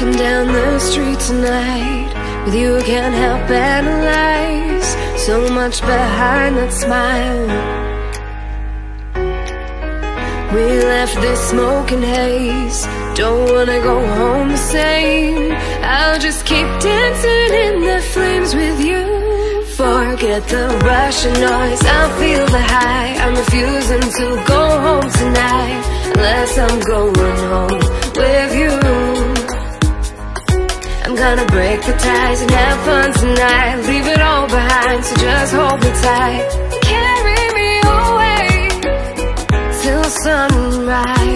walking down the street tonight. With you I can't help analyze so much behind that smile. We left this smoke and haze, don't wanna go home the same. I'll just keep dancing in the flames with you. Forget the rush and noise, I'll feel the high. I'm refusing to go home tonight unless I'm going home with you. I'm gonna break the ties and have fun tonight, leave it all behind, so just hold me tight. Carry me away till sunrise.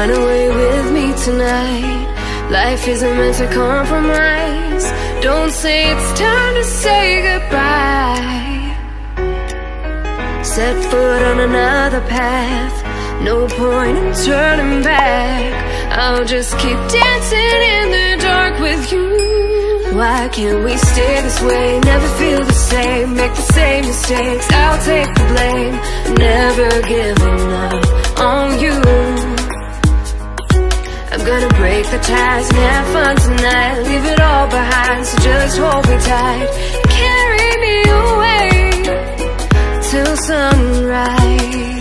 Run away with me tonight. Life isn't meant to compromise. Don't say it's time to say goodbye. Set foot on another path, no point in turning back. I'll just keep dancing in the dark with you. Why can't we stay this way? Never feel the same, make the same mistakes. I'll take the blame, never giving up on you. I'm gonna break the ties and have fun tonight, leave it all behind, so just hold me tight. Carry me away till sunrise.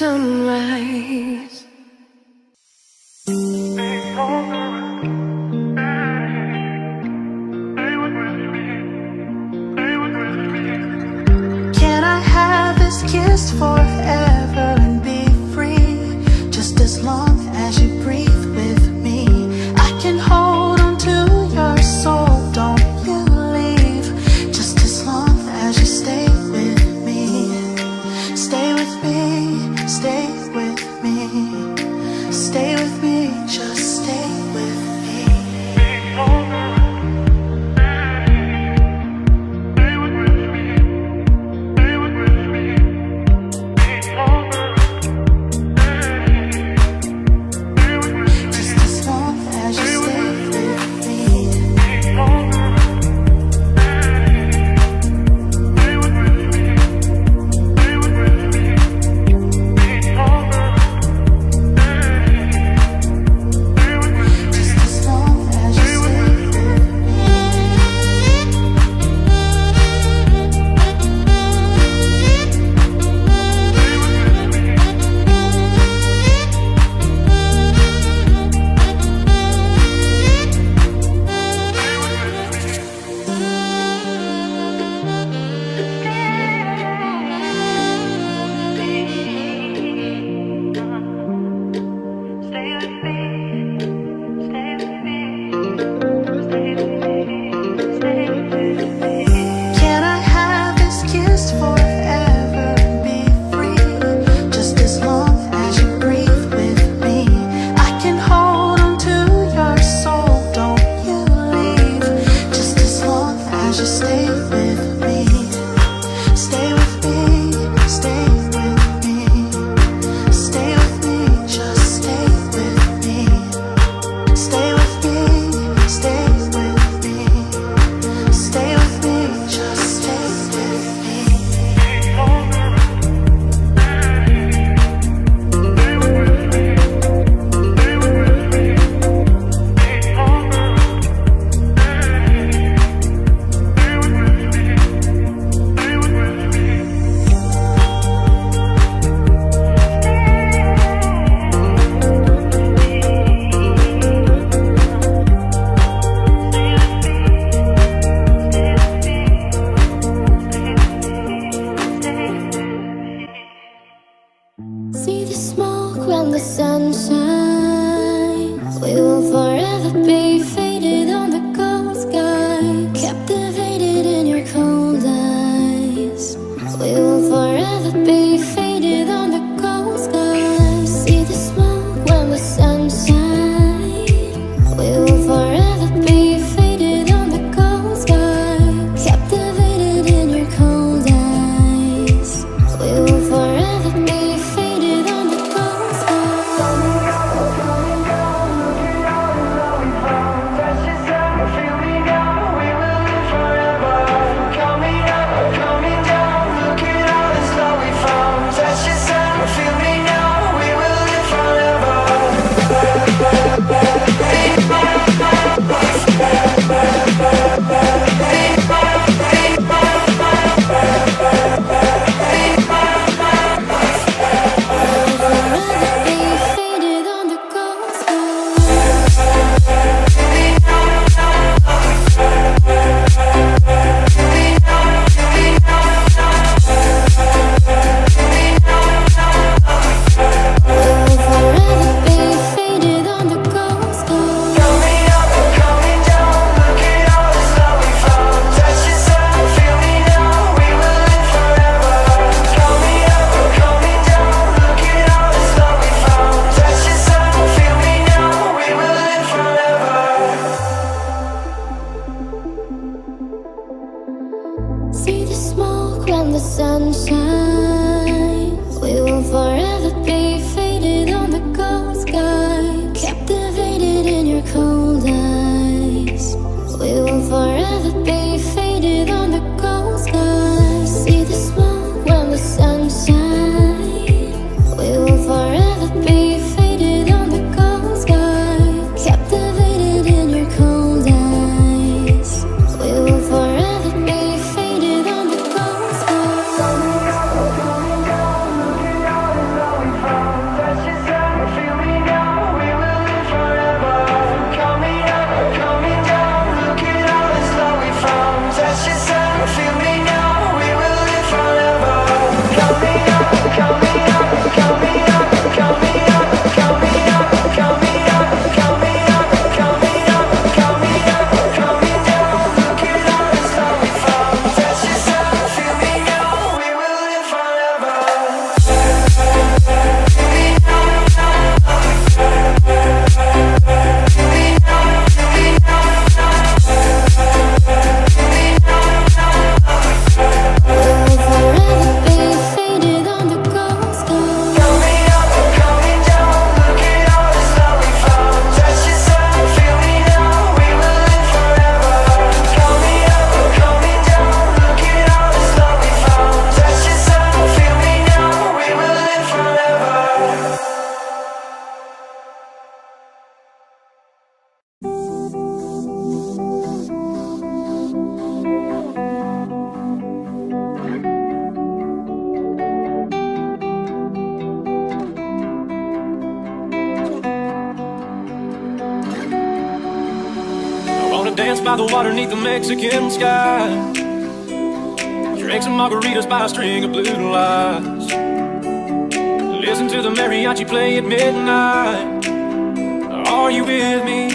Sunrise. Can I have this kiss forever and be free, just as long as you breathe with me? I can hold on to your soul, don't you leave, just as long as you stay with me. Stay with me. Stay with me, stay with me, just stay with me. Stay with me, stay with me, stay with me, just as long as you stay with me. Stay with me. when the sun shines. We will forever be faded on the cold skies, captivated in your cold eyes. We will forever be faded on the cold skies. See the smoke when the sun shines. We will forever be faded on the cold skies, captivated in your cold eyes. We will forever be faded on the cold skies. See the smoke when the sun shines. We will forever be faded on the cold skies, captivated in your cold eyes. We will forever be faded on the cold skies. See the smoke when the sun shines. We will forever be faded on the cold skies, captivated in your cold eyes. We will forever be faded on the cold skies. Dance by the water neath the Mexican sky. Drink some margaritas by a string of blue lights. Listen to the mariachi play at midnight. Are you with me?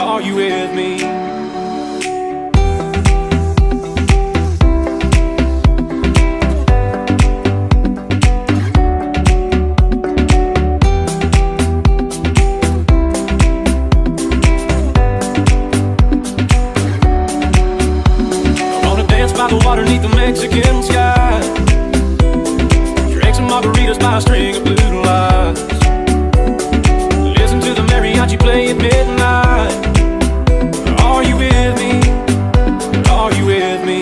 Are you with me? Underneath the Mexican sky, drink some margaritas by a string of blue lights. Listen to the mariachi play at midnight. Are you with me? Are you with me?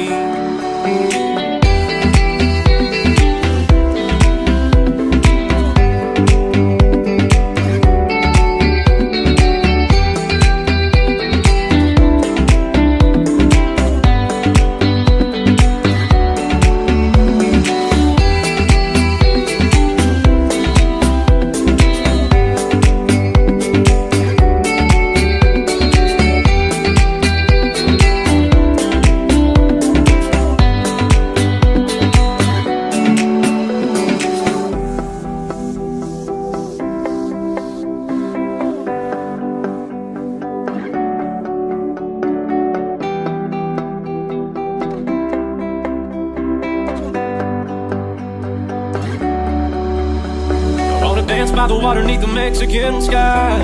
dance by the water neath the Mexican sky.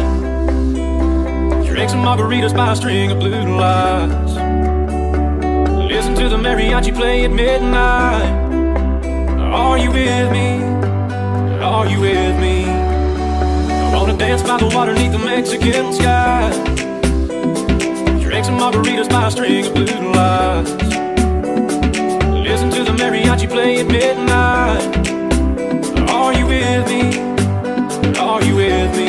Drink some margaritas by a string of blue lights. Listen to the mariachi play at midnight. Are you with me? Are you with me? I wanna dance by the water neath the Mexican sky. Drink some margaritas by a string of blue lights. Listen to the mariachi play at midnight. Are you with me? Are you with me?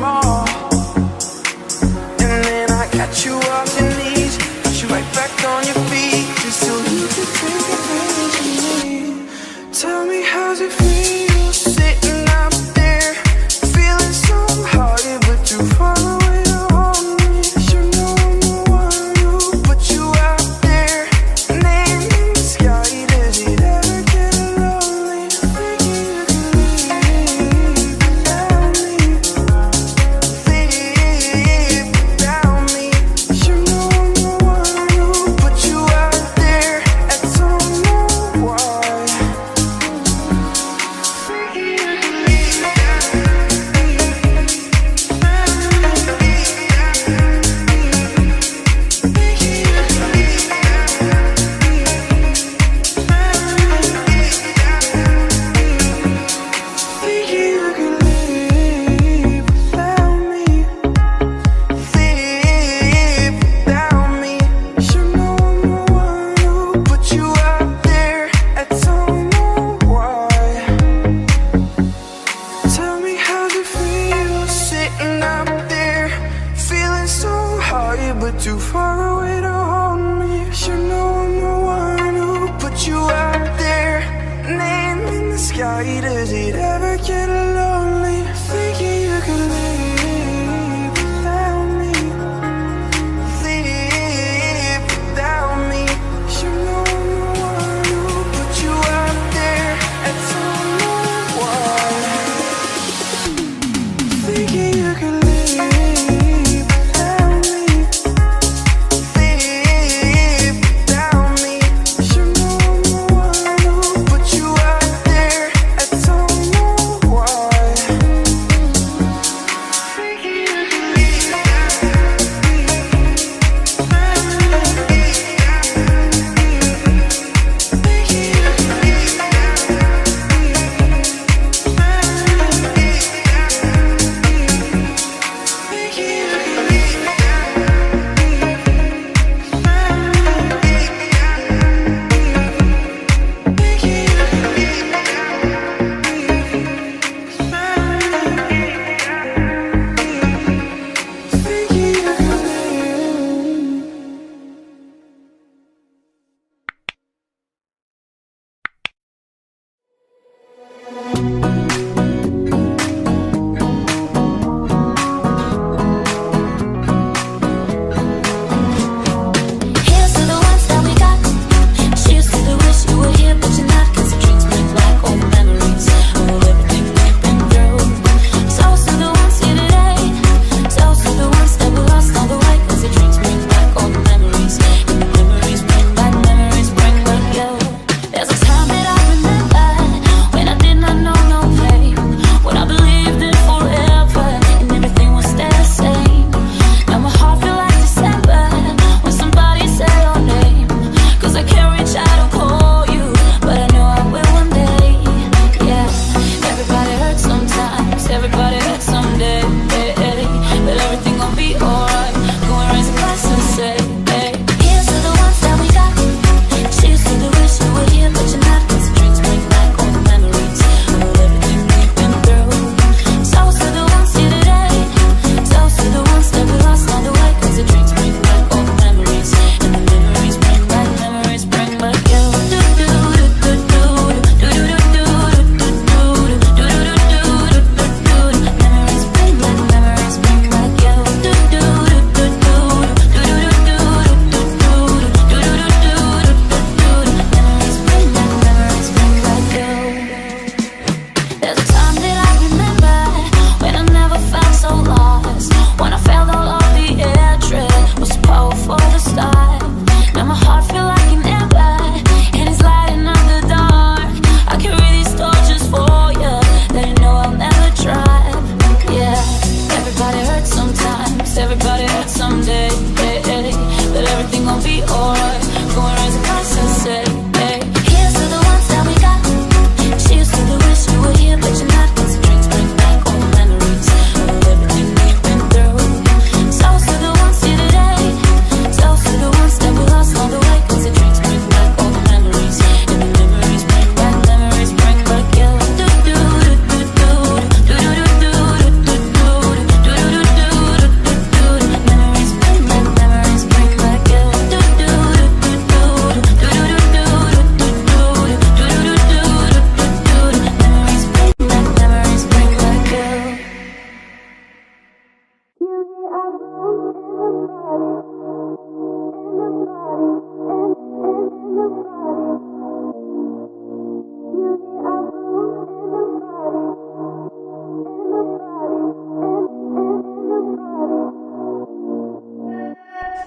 Wow.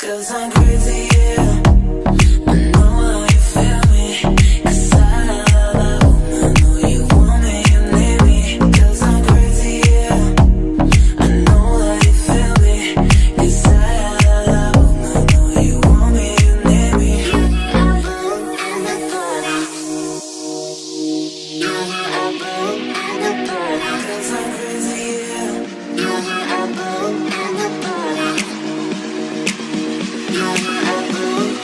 'Cause I'm crazy, yeah. I know how you feel me. 'Cause I love you. I know you want me, you need me. 'Cause I'm crazy, yeah. I know how you feel me. 'Cause I love you. I know you want me, you need me. You are blue and the border. You are blue and the border. 'Cause I'm crazy, yeah. You are blue and the border. I'm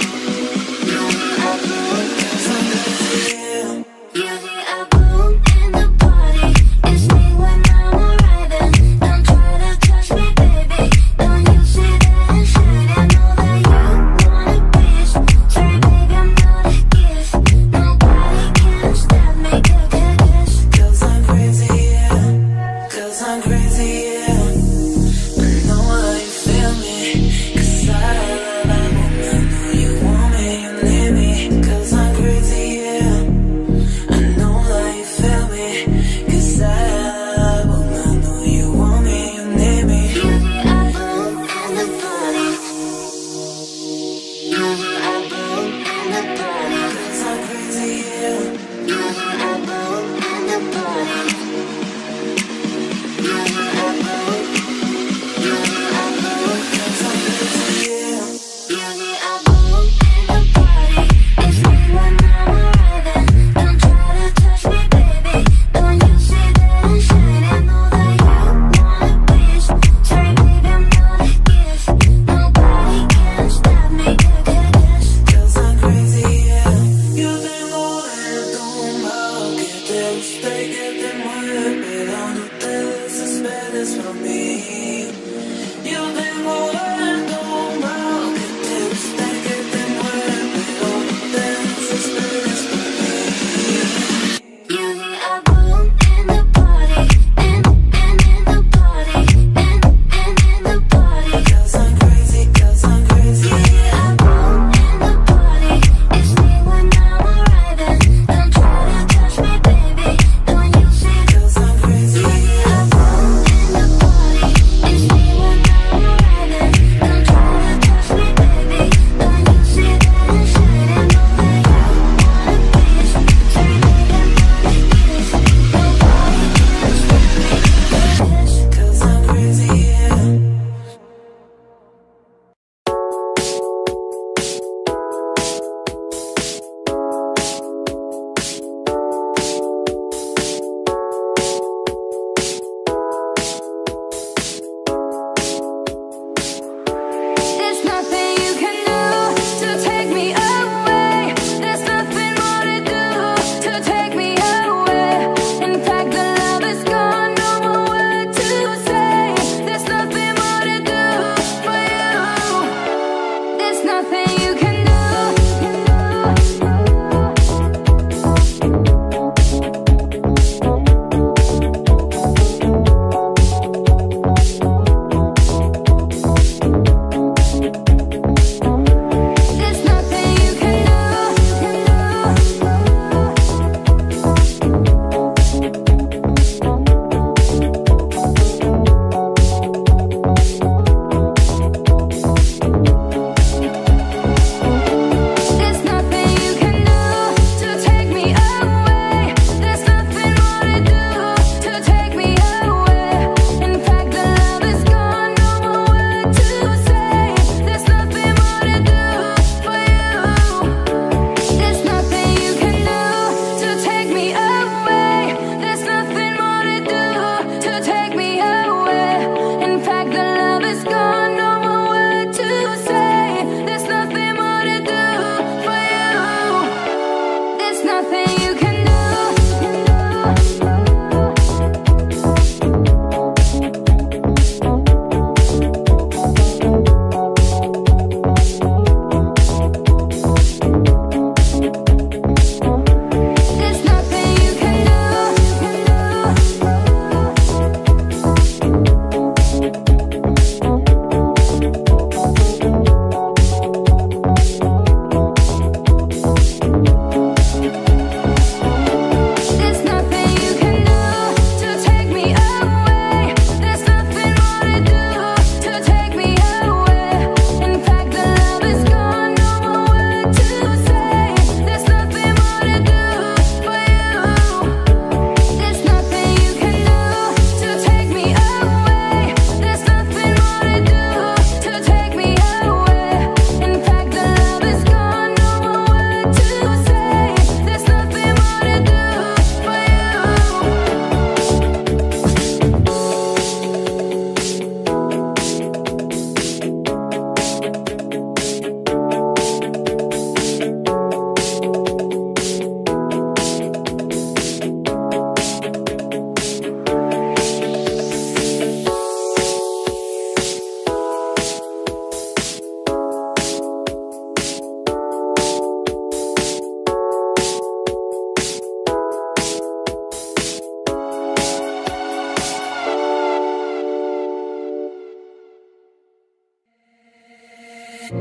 Who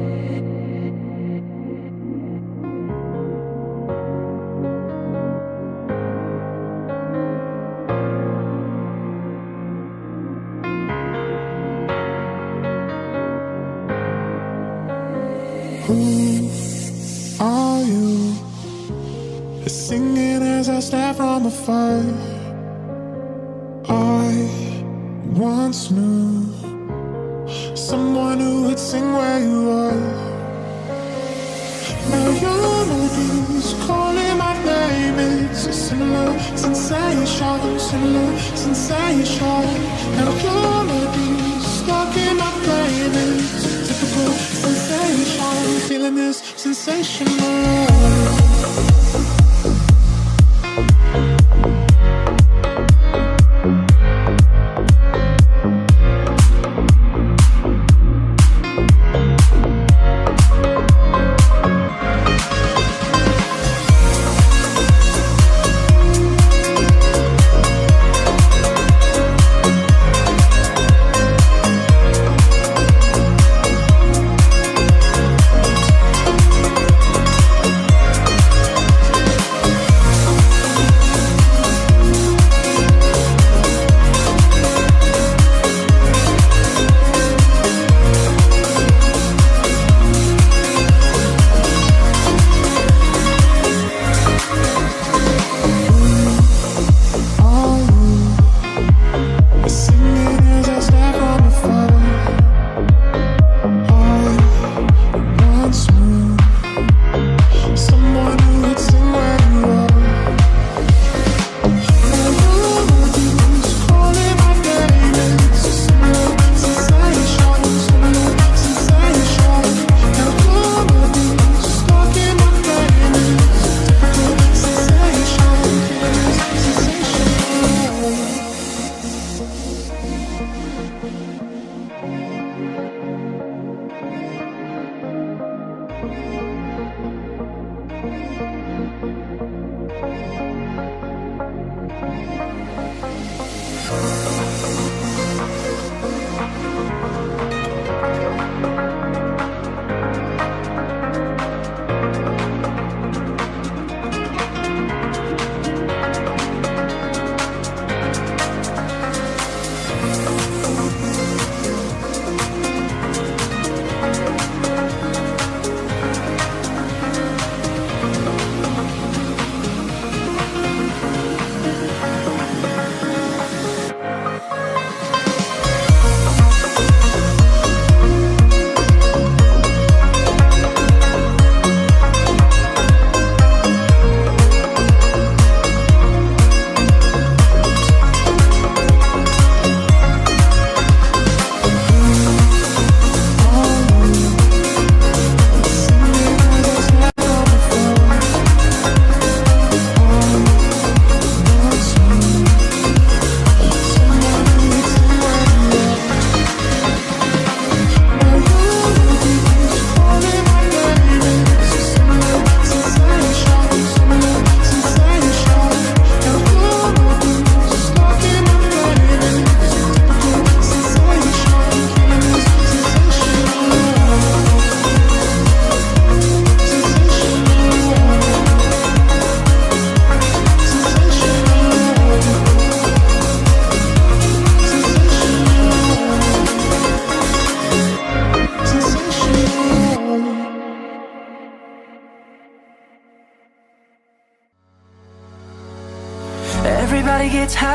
are you? Singing as I stand from afar. I once knew someone who would sing where you are. Now your melodies calling my name. It's a similar sensation, similar sensation. Now your melodies stuck in my brain. It's a typical sensation, feeling this sensational.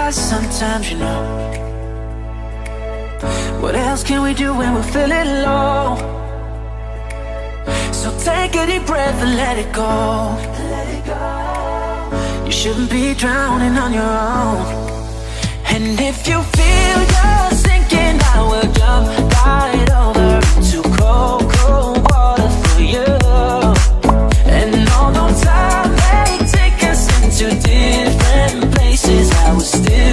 Sometimes, you know, what else can we do when we're feeling low? So take a deep breath and let it go. Let it go. You shouldn't be drowning on your own. And if you feel you're sinking, I will jump right over to cold, cold water for you. And although time may take us into different places, I will still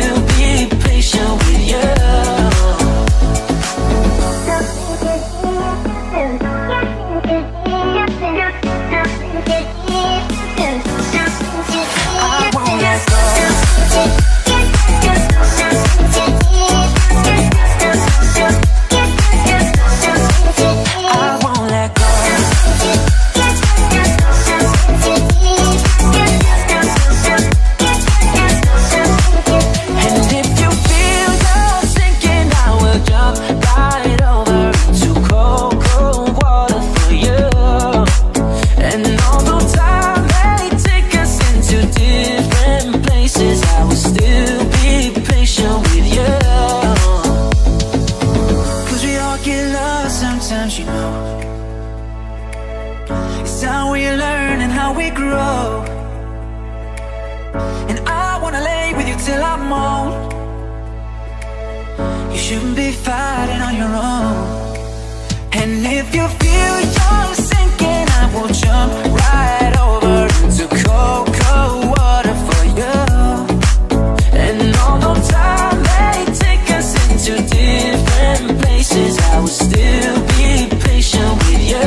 now. It's how we learn and how we grow. And I wanna lay with you till I'm old. You shouldn't be fighting on your own. And if you feel you're sinking, I will jump right over into cold, cold water for you. And although time may take us into different places, I will still be patient with you.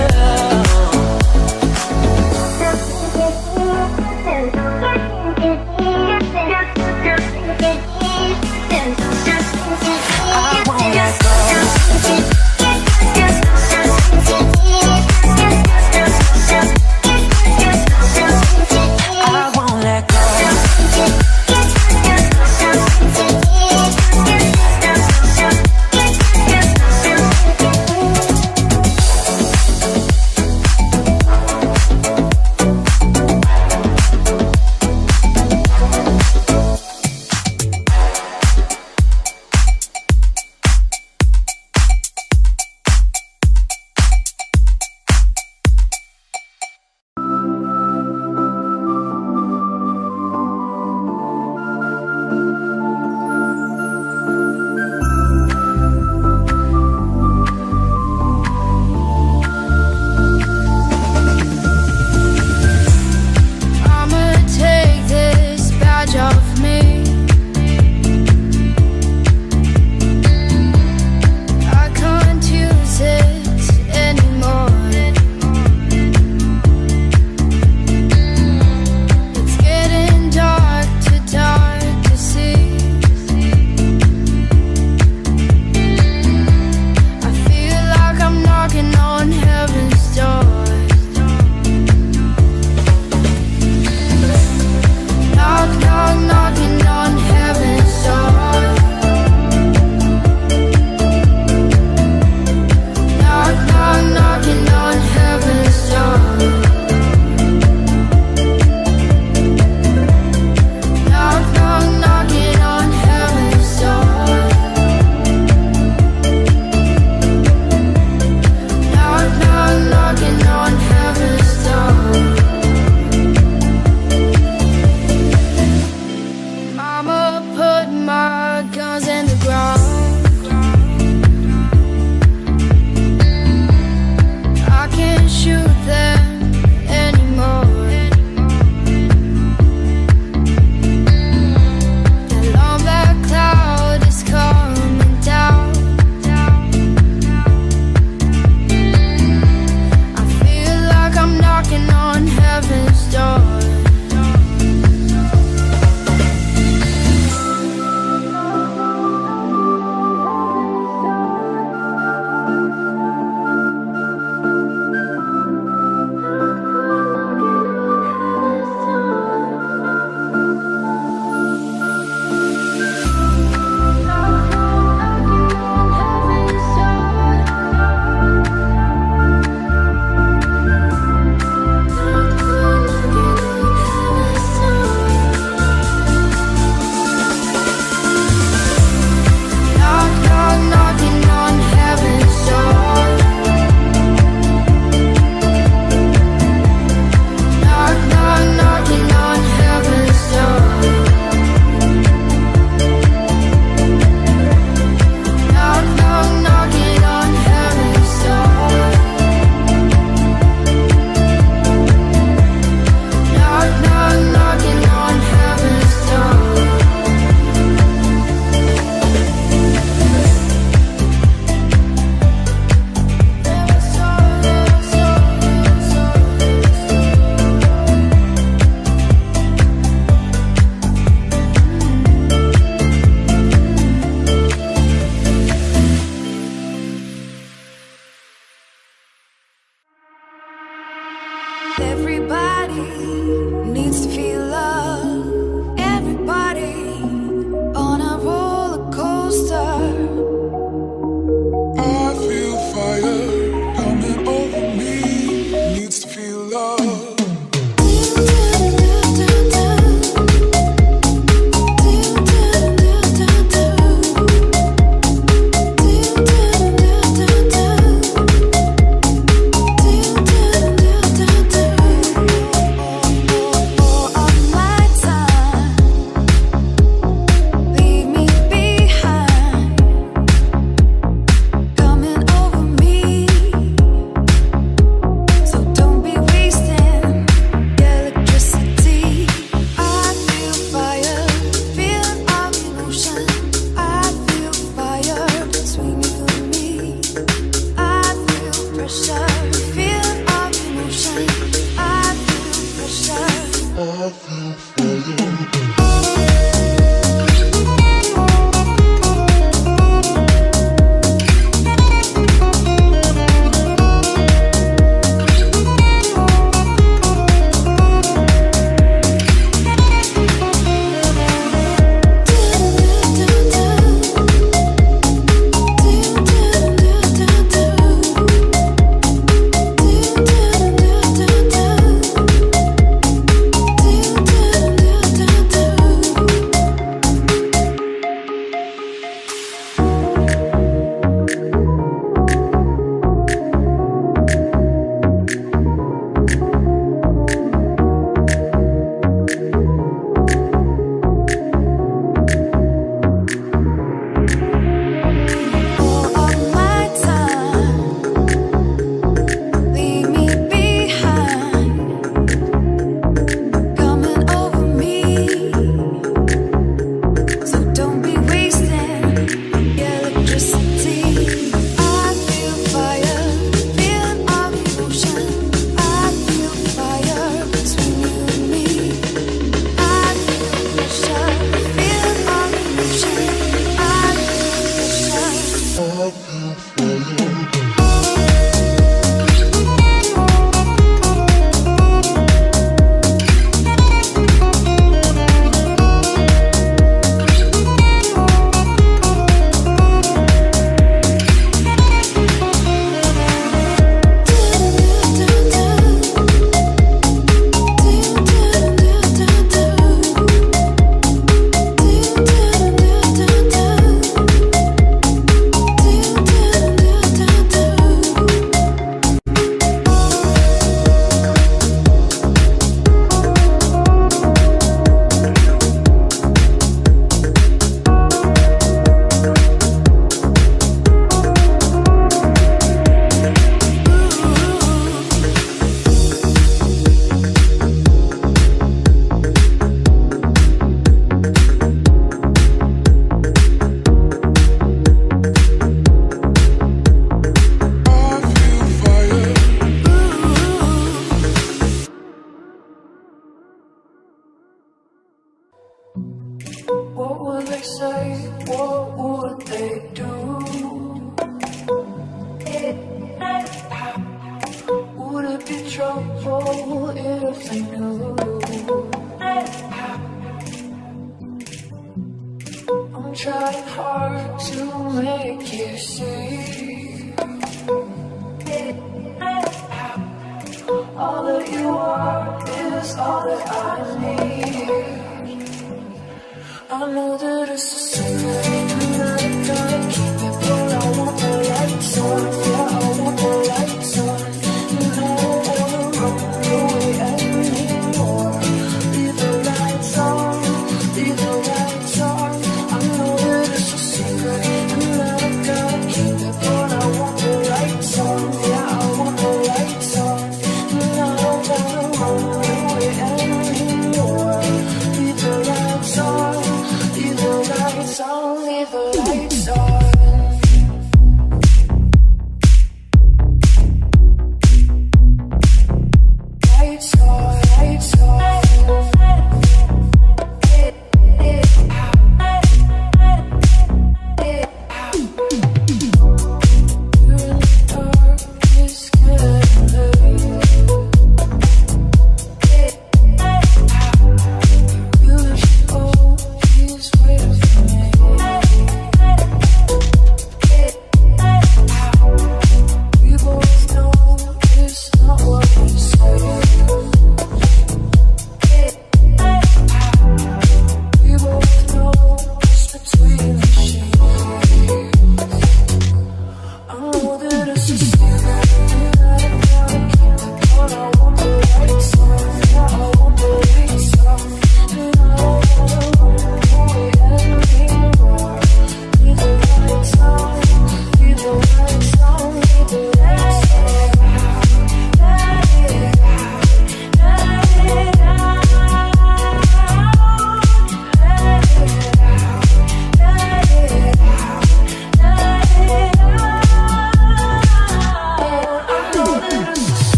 It's only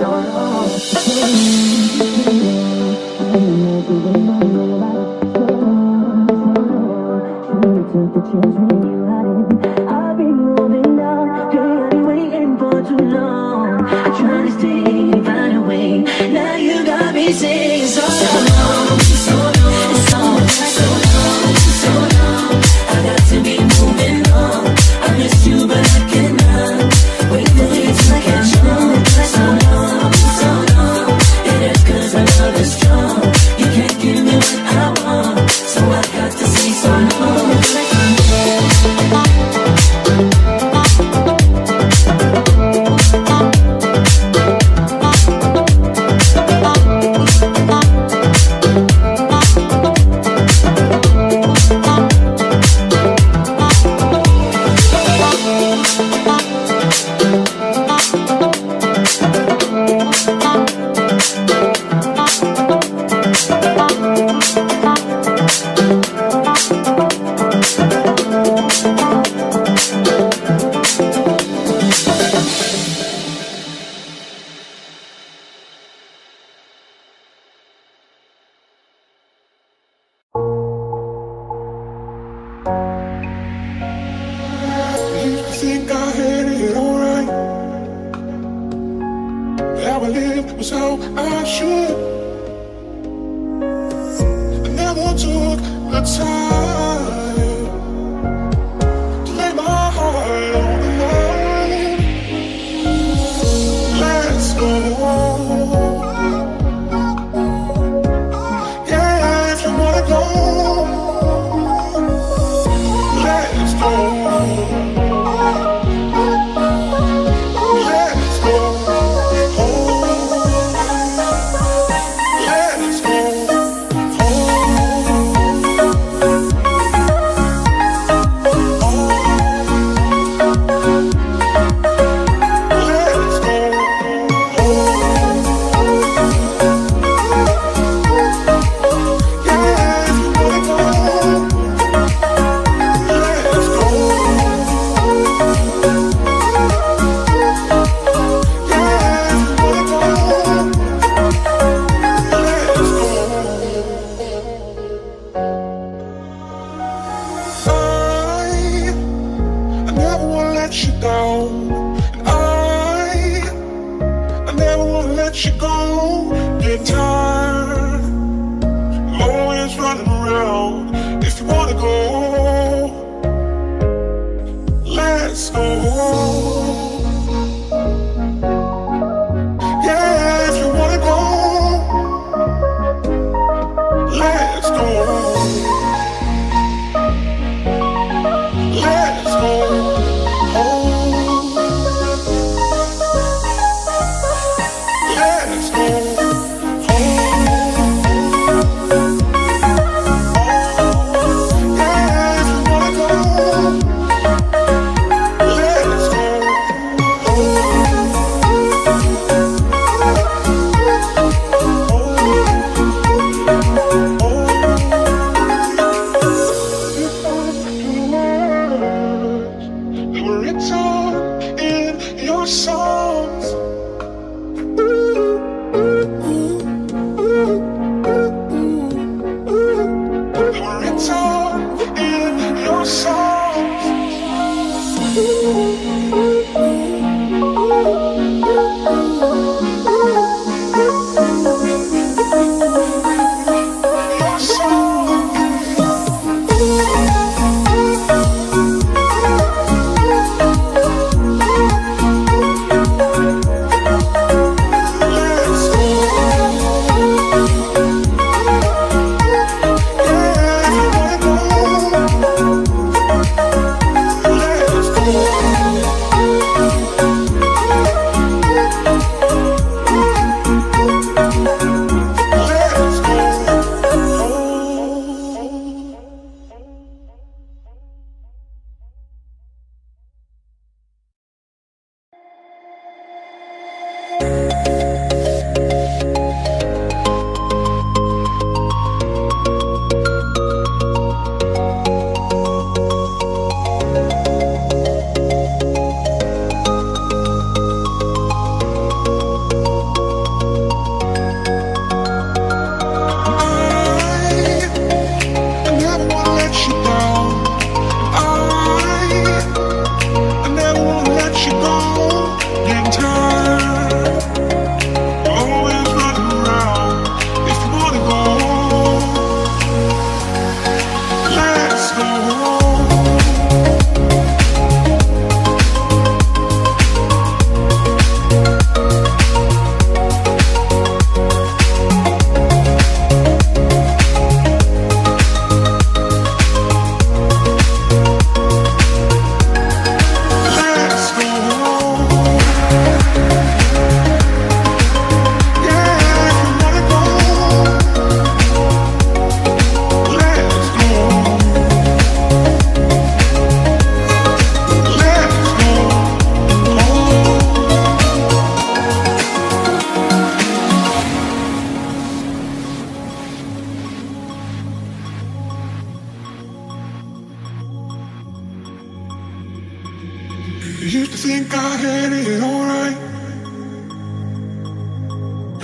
Let's go.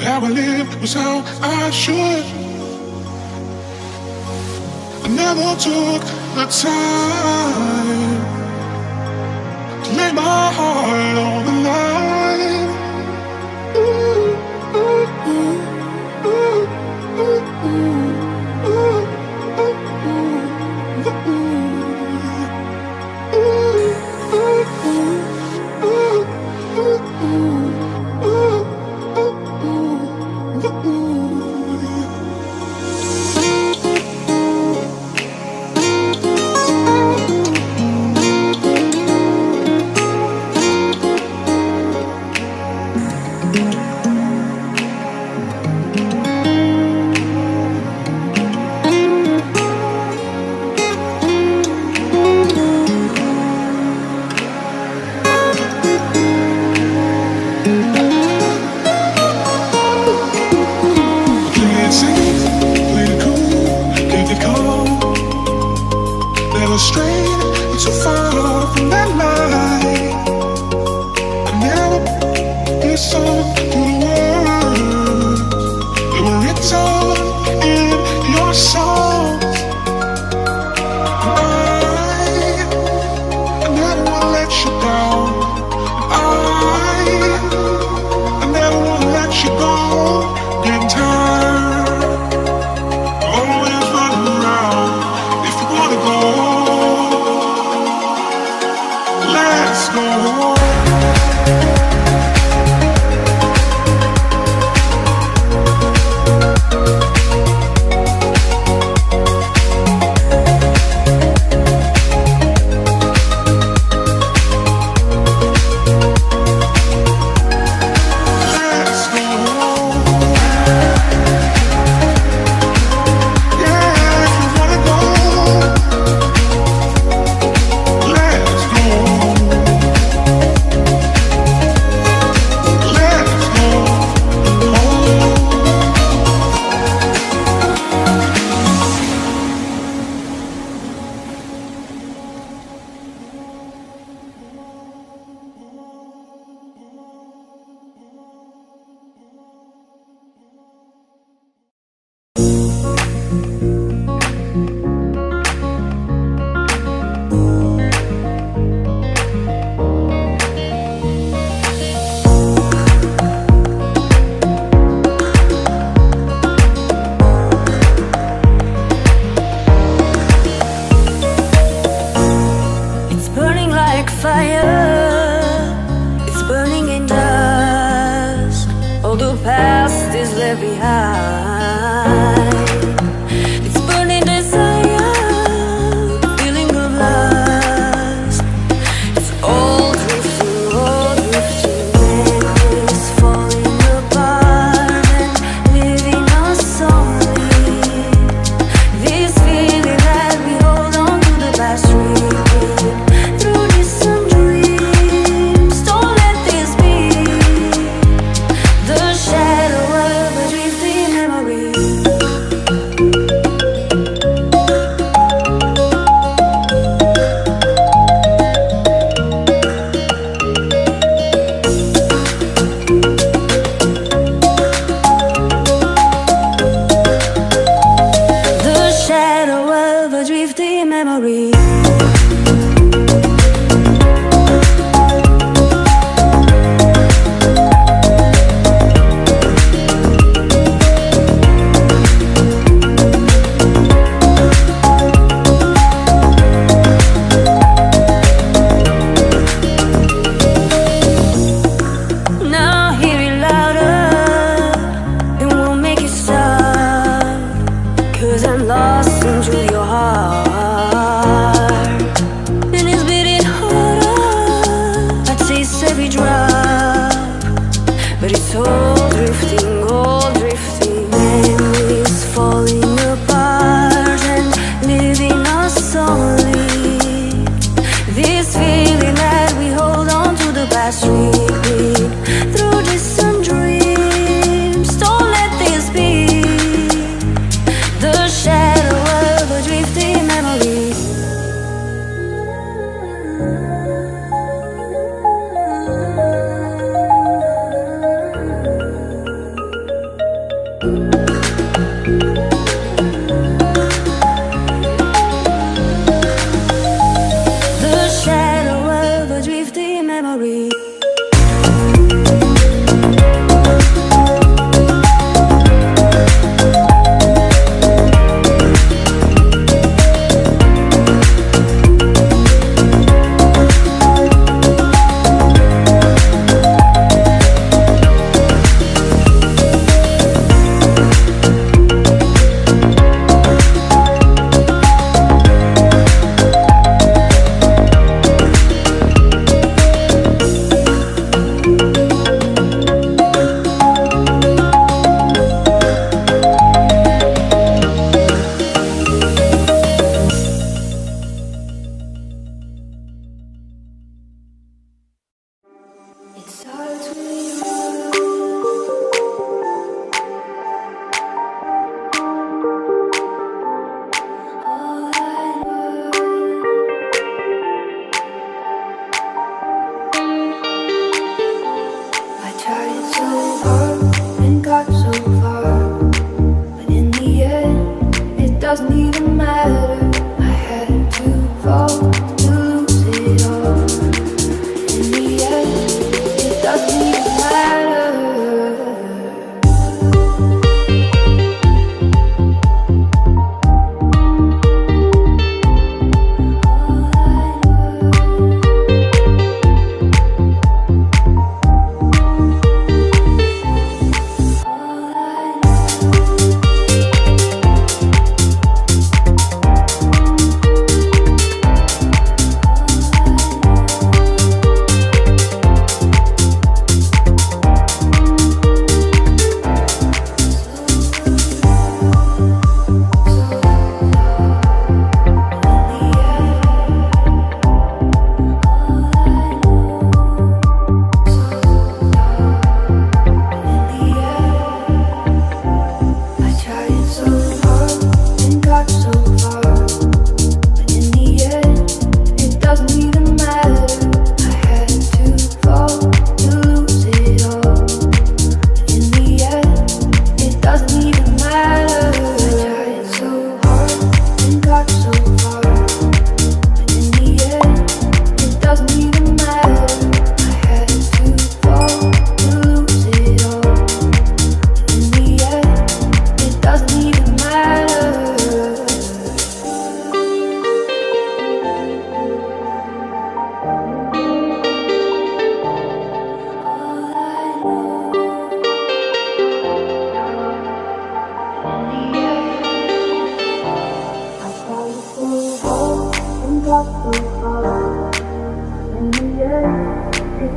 how I lived was how I should. I never took the time to lay my heart on the line. Ooh, ooh, ooh, ooh, ooh, ooh, ooh, ooh, ooh, ooh. Memory.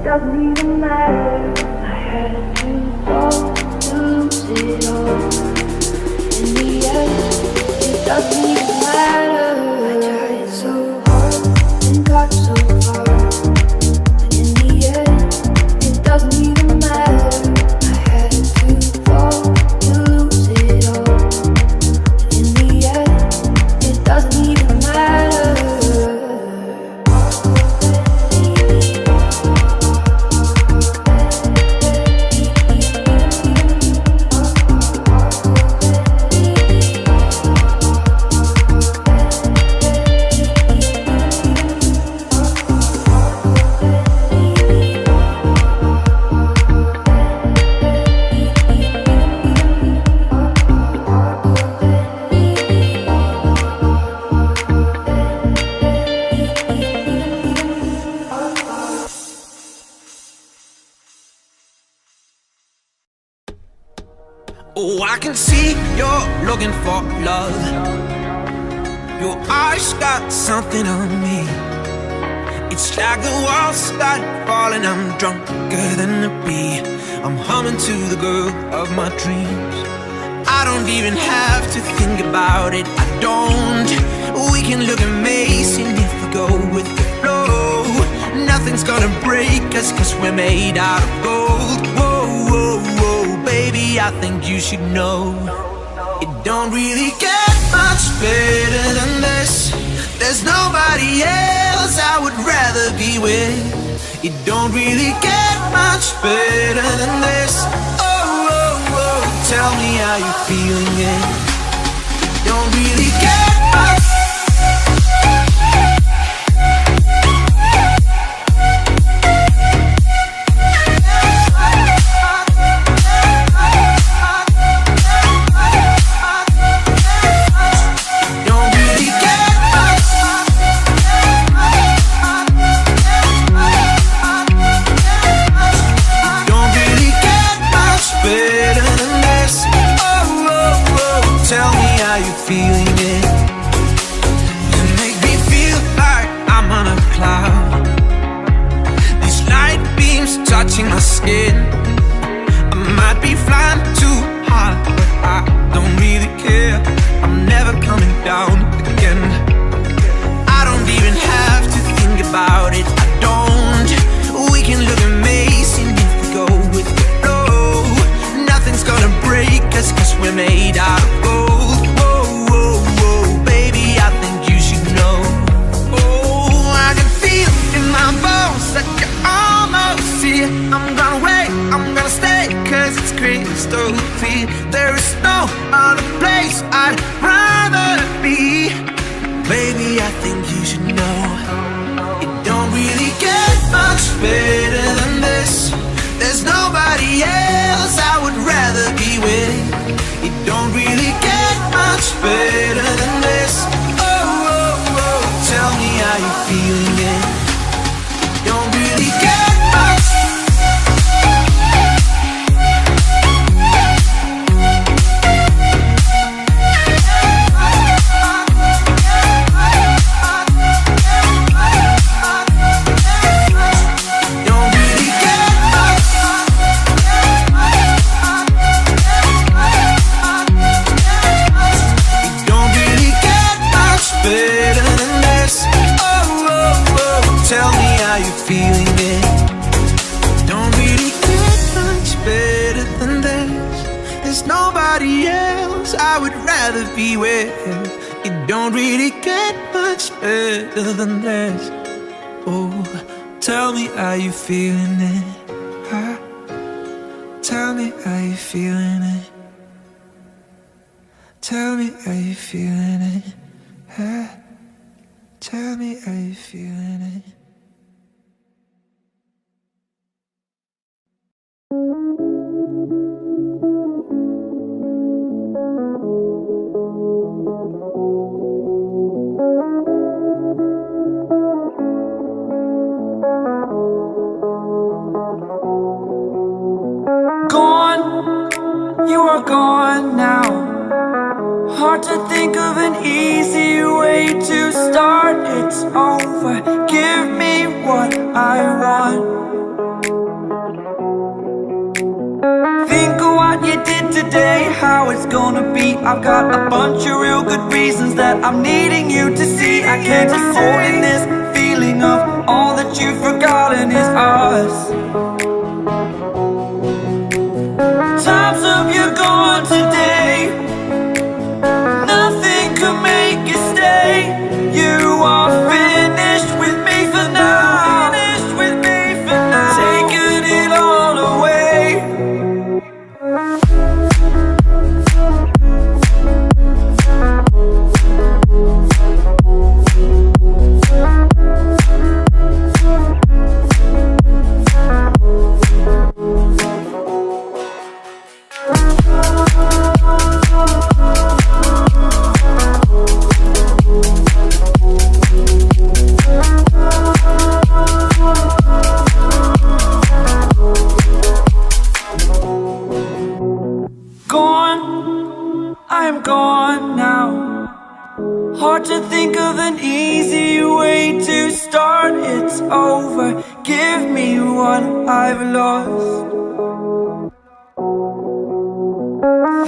doesn't even matter. I had to fall to lose it all. In the end, it doesn't even matter. I tried so hard and got so far, but in the end, it doesn't even matter. I had to fall to lose it all. In the end, it doesn't even matter. Oh, I can see you're looking for love. Your eyes got something on me. It's like the walls start falling. I'm drunker than a bee. I'm humming to the girl of my dreams. I don't even have to think about it. I don't. We can look amazing if we go with the flow. Nothing's gonna break us, cause we're made out of gold. Whoa, whoa, whoa. Baby, I think you should know, it don't really get much better than this. There's nobody else I would rather be with. It don't really get much better than this. Oh, oh, oh, tell me how you're feeling it. It don't really get much. There is no other place I'd rather be. Baby, I think you should know, it don't really get much better than this. There's nobody else I would rather be with. It don't really get much better than this. Oh, oh, oh, tell me how you're feeling it. It don't really get much better. Beware, it don't really get much better than this. Oh, tell me how you feeling it, huh? Tell me how you feeling it. Tell me how you feeling it, huh? Tell me how you feeling it. Gone now. Hard to think of an easy way to start. It's over. Give me what I want. it's gonna be. I've got a bunch of real good reasons that I'm needing you to see. I can't keep holding this feeling of all that you've forgotten is us. Time's up, you're gone today. Nothing could make you stay. You are finished with me for now. Taking it all away. Hard to think of an easy way to start. It's over, give me what I've lost.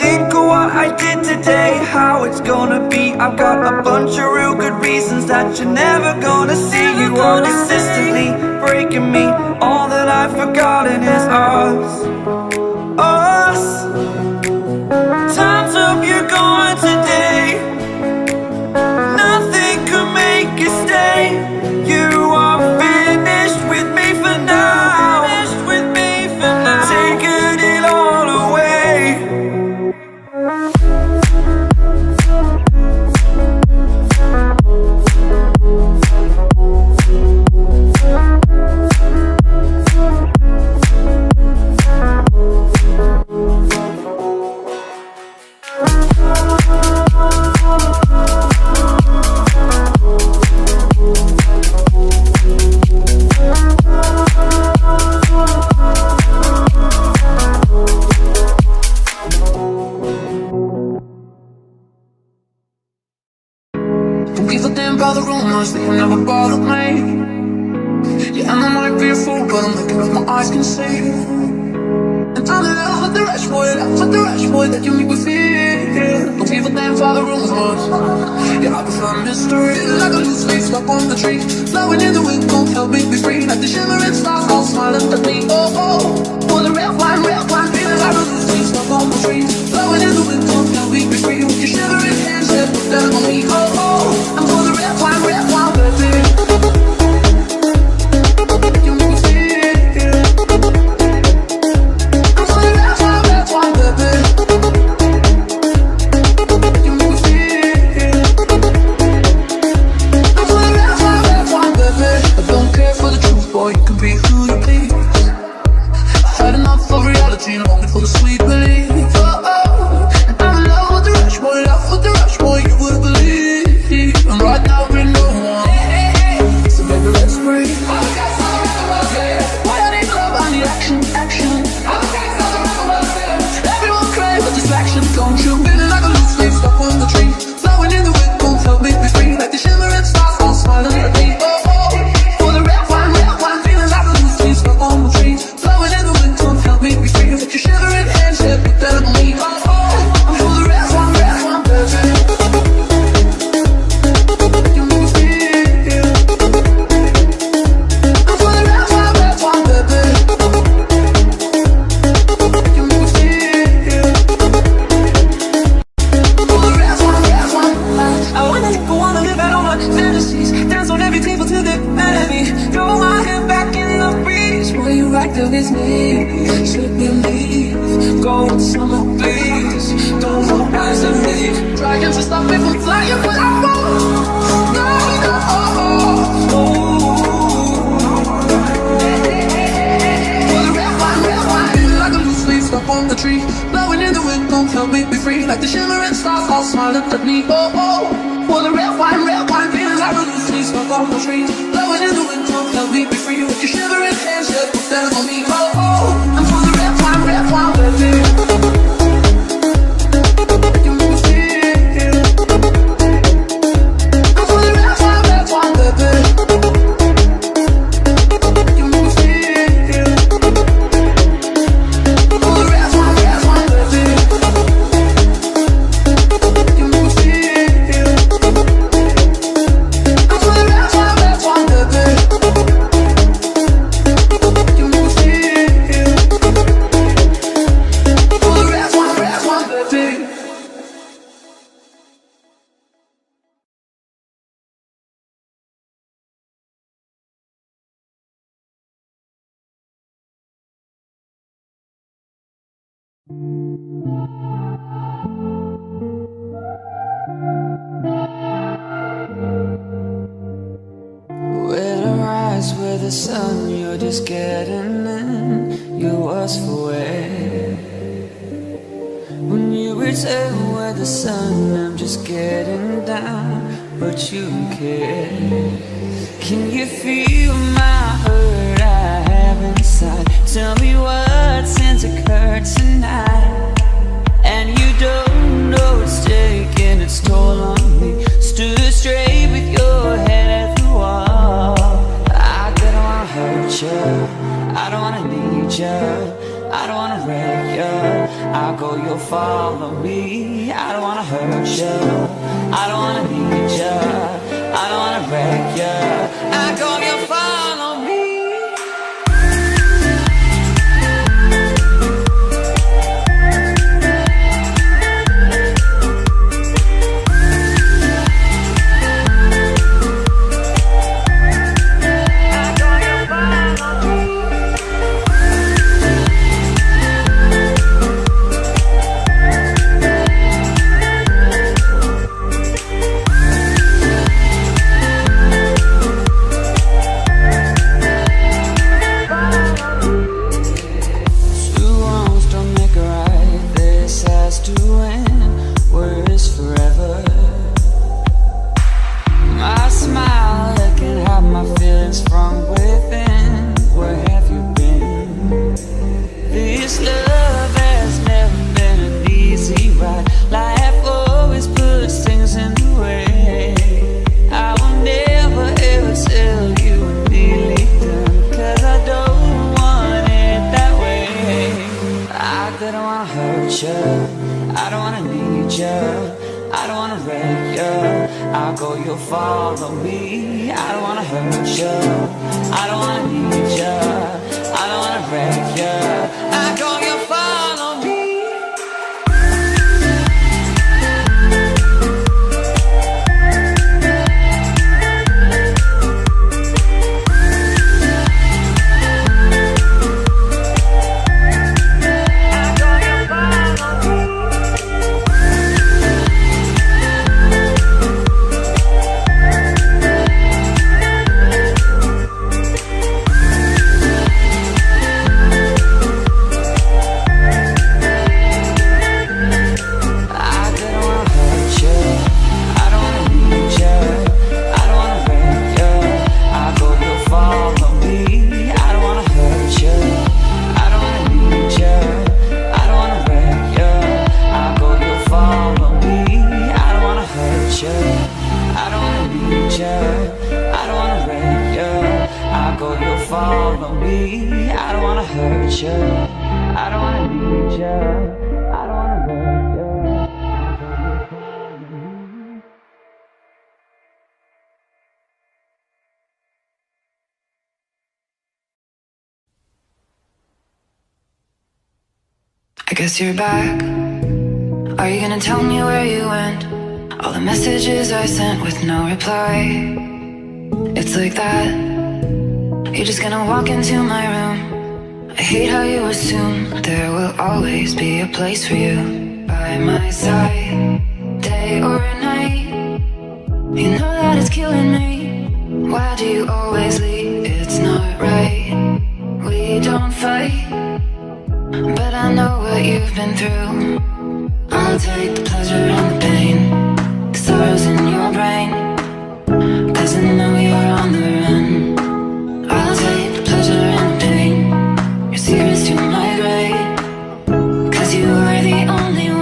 Think of what I did today, how it's gonna be. I've got a bunch of real good reasons that you're never gonna see. You are consistently breaking me. All that I've forgotten is us. Us. Time's up, you're going today. You are finished with me for now. Taking it all away. With the sun, you're just getting in. You was for it. When you return with the sun, I'm just getting down, but you don't care. Can you feel my hurt I have inside? Tell me what's insecure tonight. And you don't know it's taking its toll on me. Stood straight with your head at the wall. Hurt you. I don't wanna need you. I don't wanna wreck you. I'll go, you'll follow me. I don't wanna hurt you. I don't wanna need you. I don't wanna wreck you. I'll go, you'll follow me. Guess you're back. Are you gonna tell me where you went? All the messages I sent with no reply. It's like that. You're just gonna walk into my room. I hate how you assume there will always be a place for you by my side, day or night. You know that it's killing me. Why do you always leave? It's not right. We don't fight, but I know what you've been through. I'll take the pleasure and the pain, the sorrows in your brain, 'cause I know you're on the run. I'll take the pleasure and the pain, your secrets to my grave, 'cause you are the only one.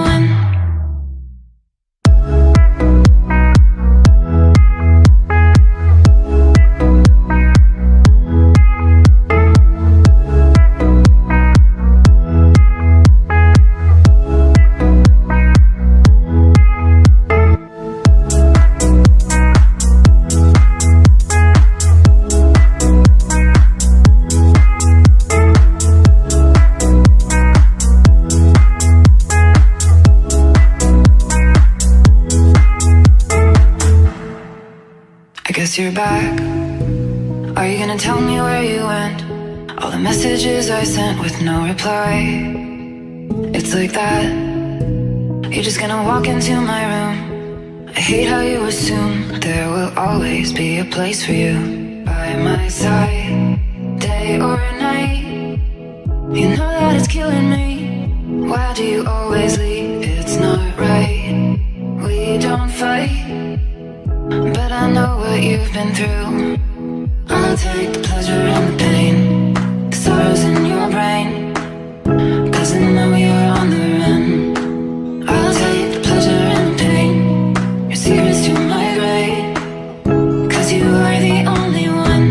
You're back. Are you gonna tell me where you went? All the messages I sent with no reply. It's It's like that. You're just gonna walk into my room. I hate how you assume there will always be a place for you by my side, day or night. You know that it's killing me. Why do you always leave? It's not right. We don't fight, but I know what you've been through. I'll take the pleasure and the pain, the sorrows in your brain, 'cause I know you're on the run. I'll take the pleasure and the pain, your secrets to my grave, 'cause you are the only one.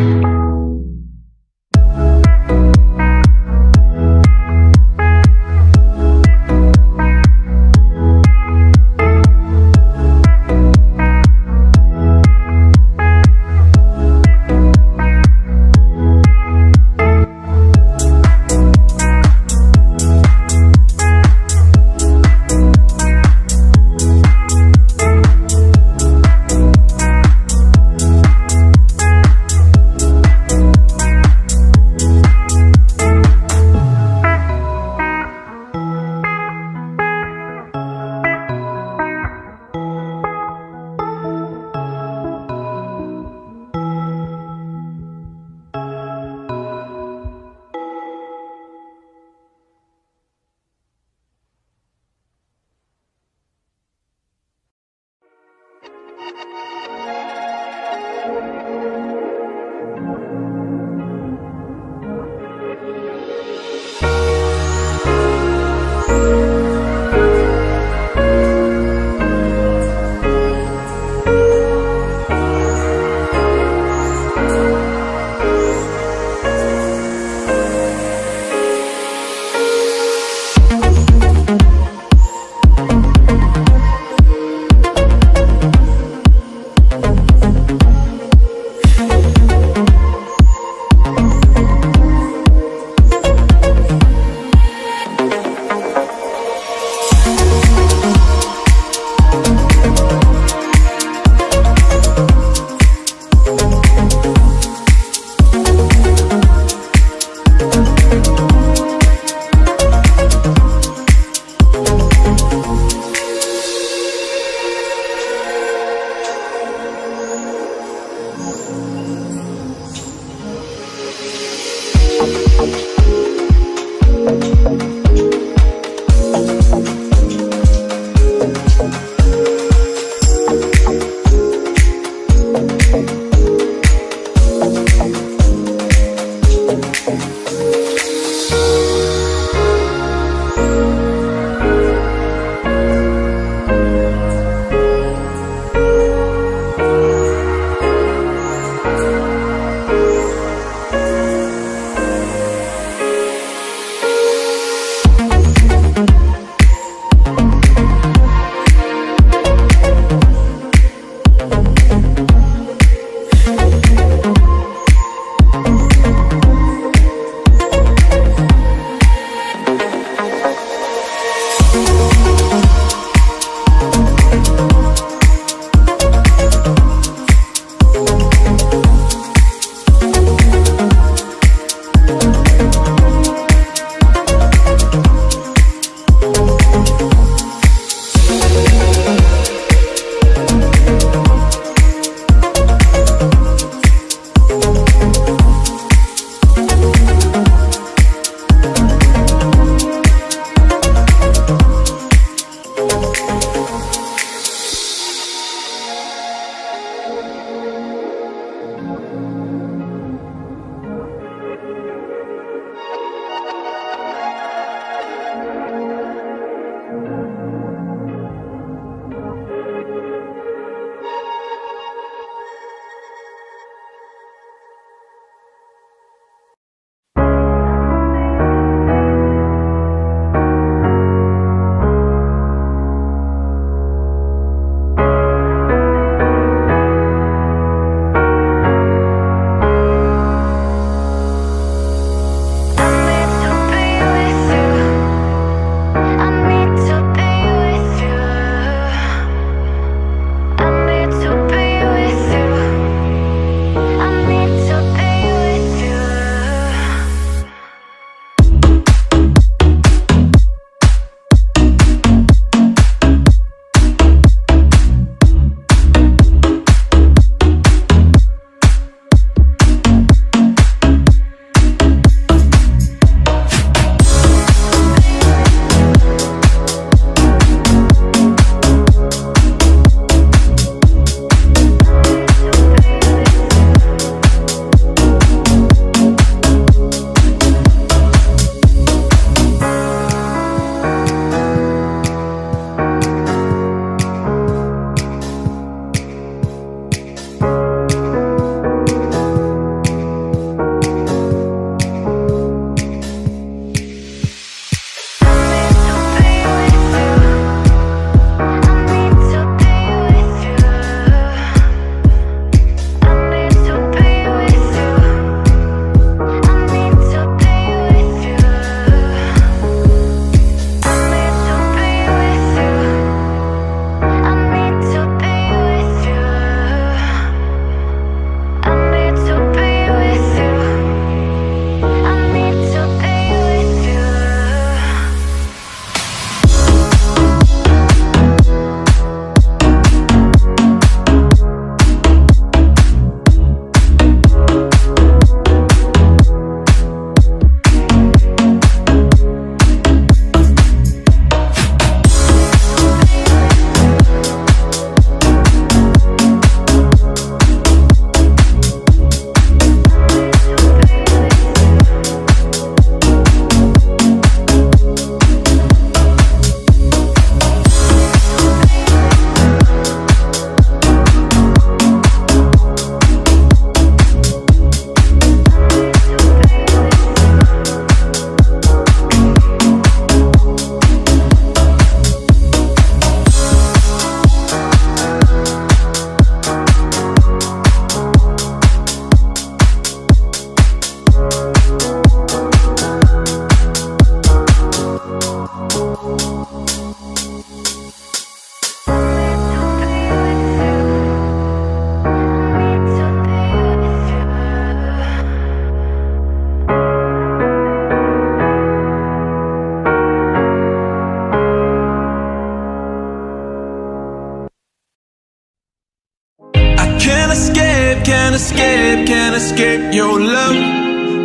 escape, can't escape, can't escape. Your love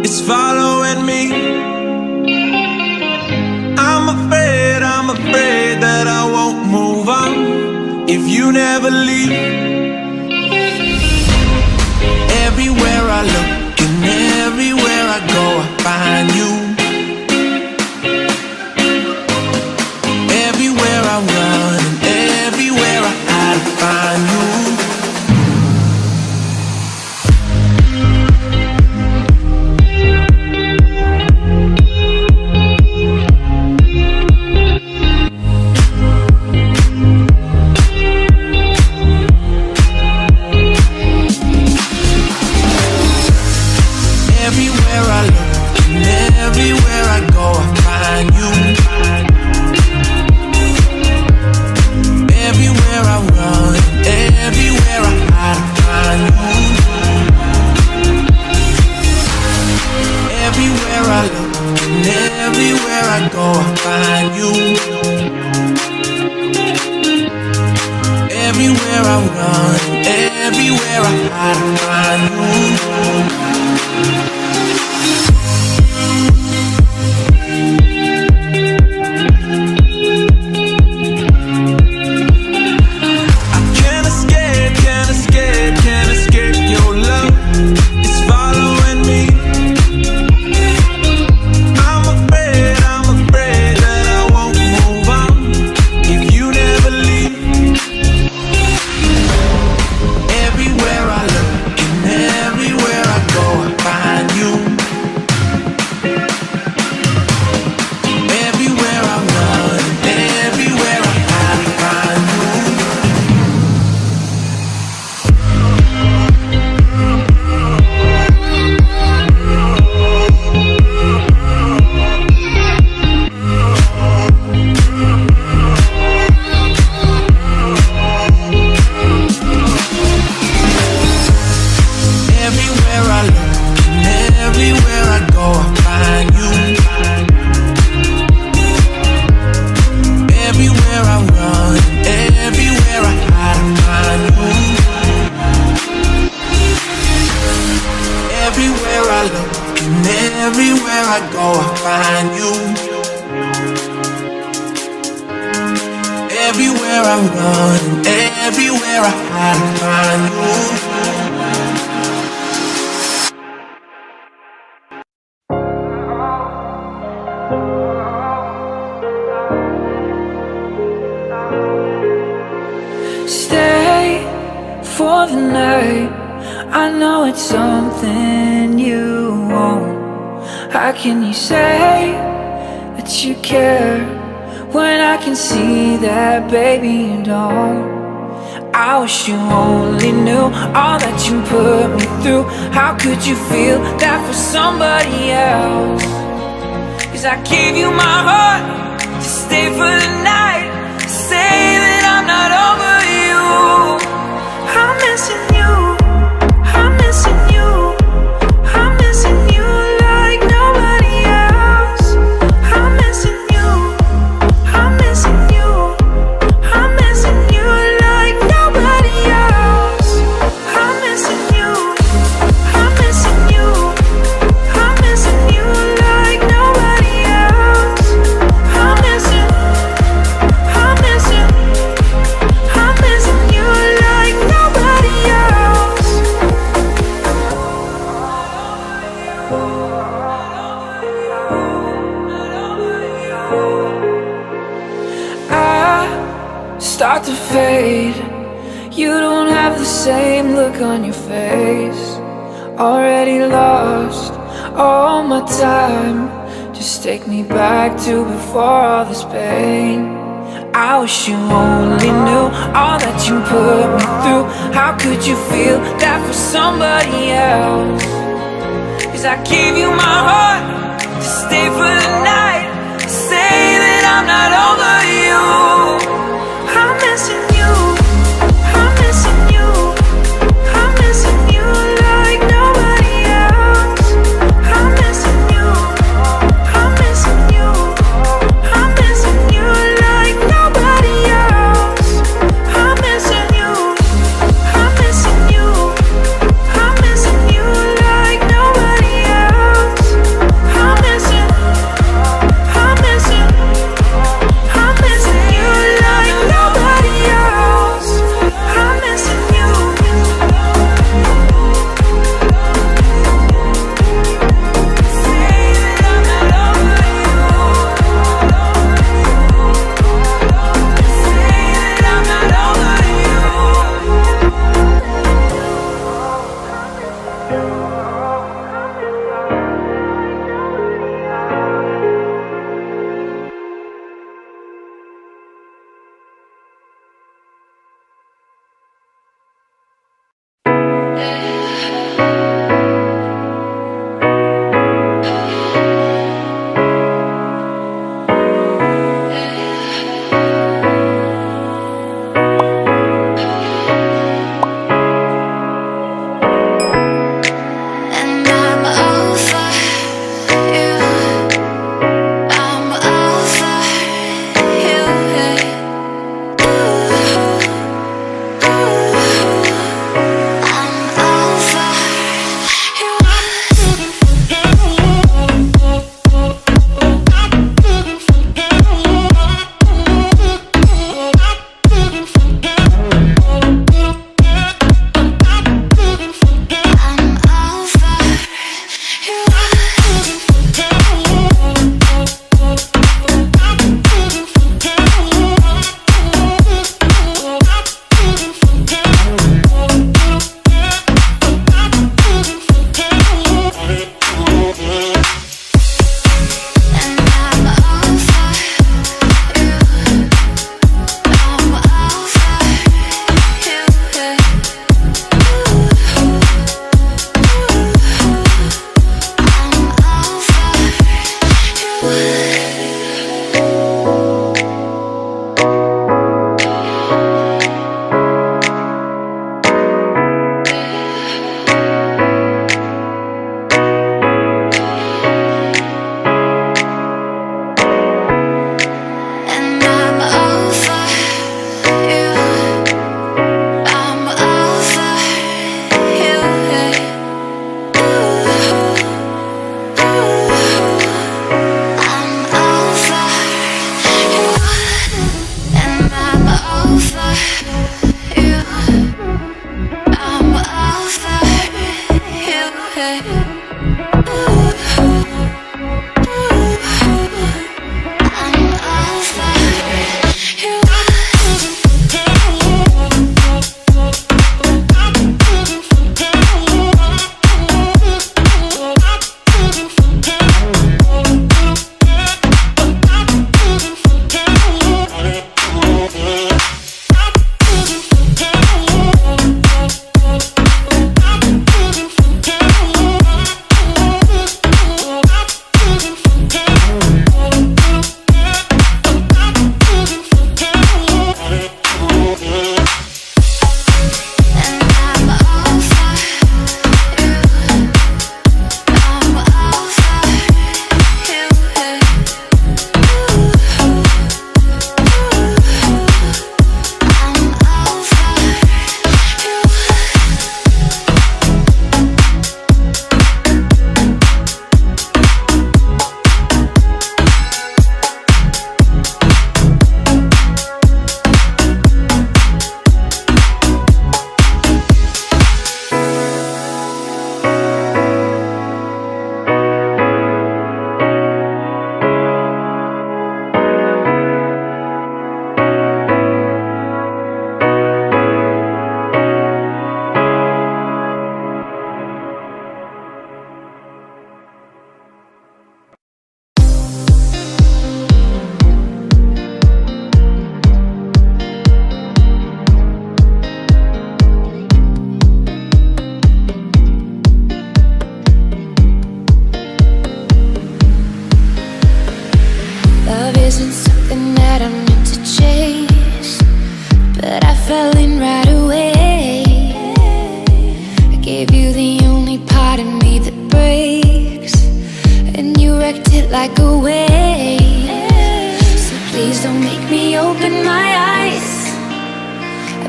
is following me. I'm afraid that I won't move on if you never leave. Everywhere I look and everywhere I go, I find you. Everywhere I run and everywhere I hide, I find you.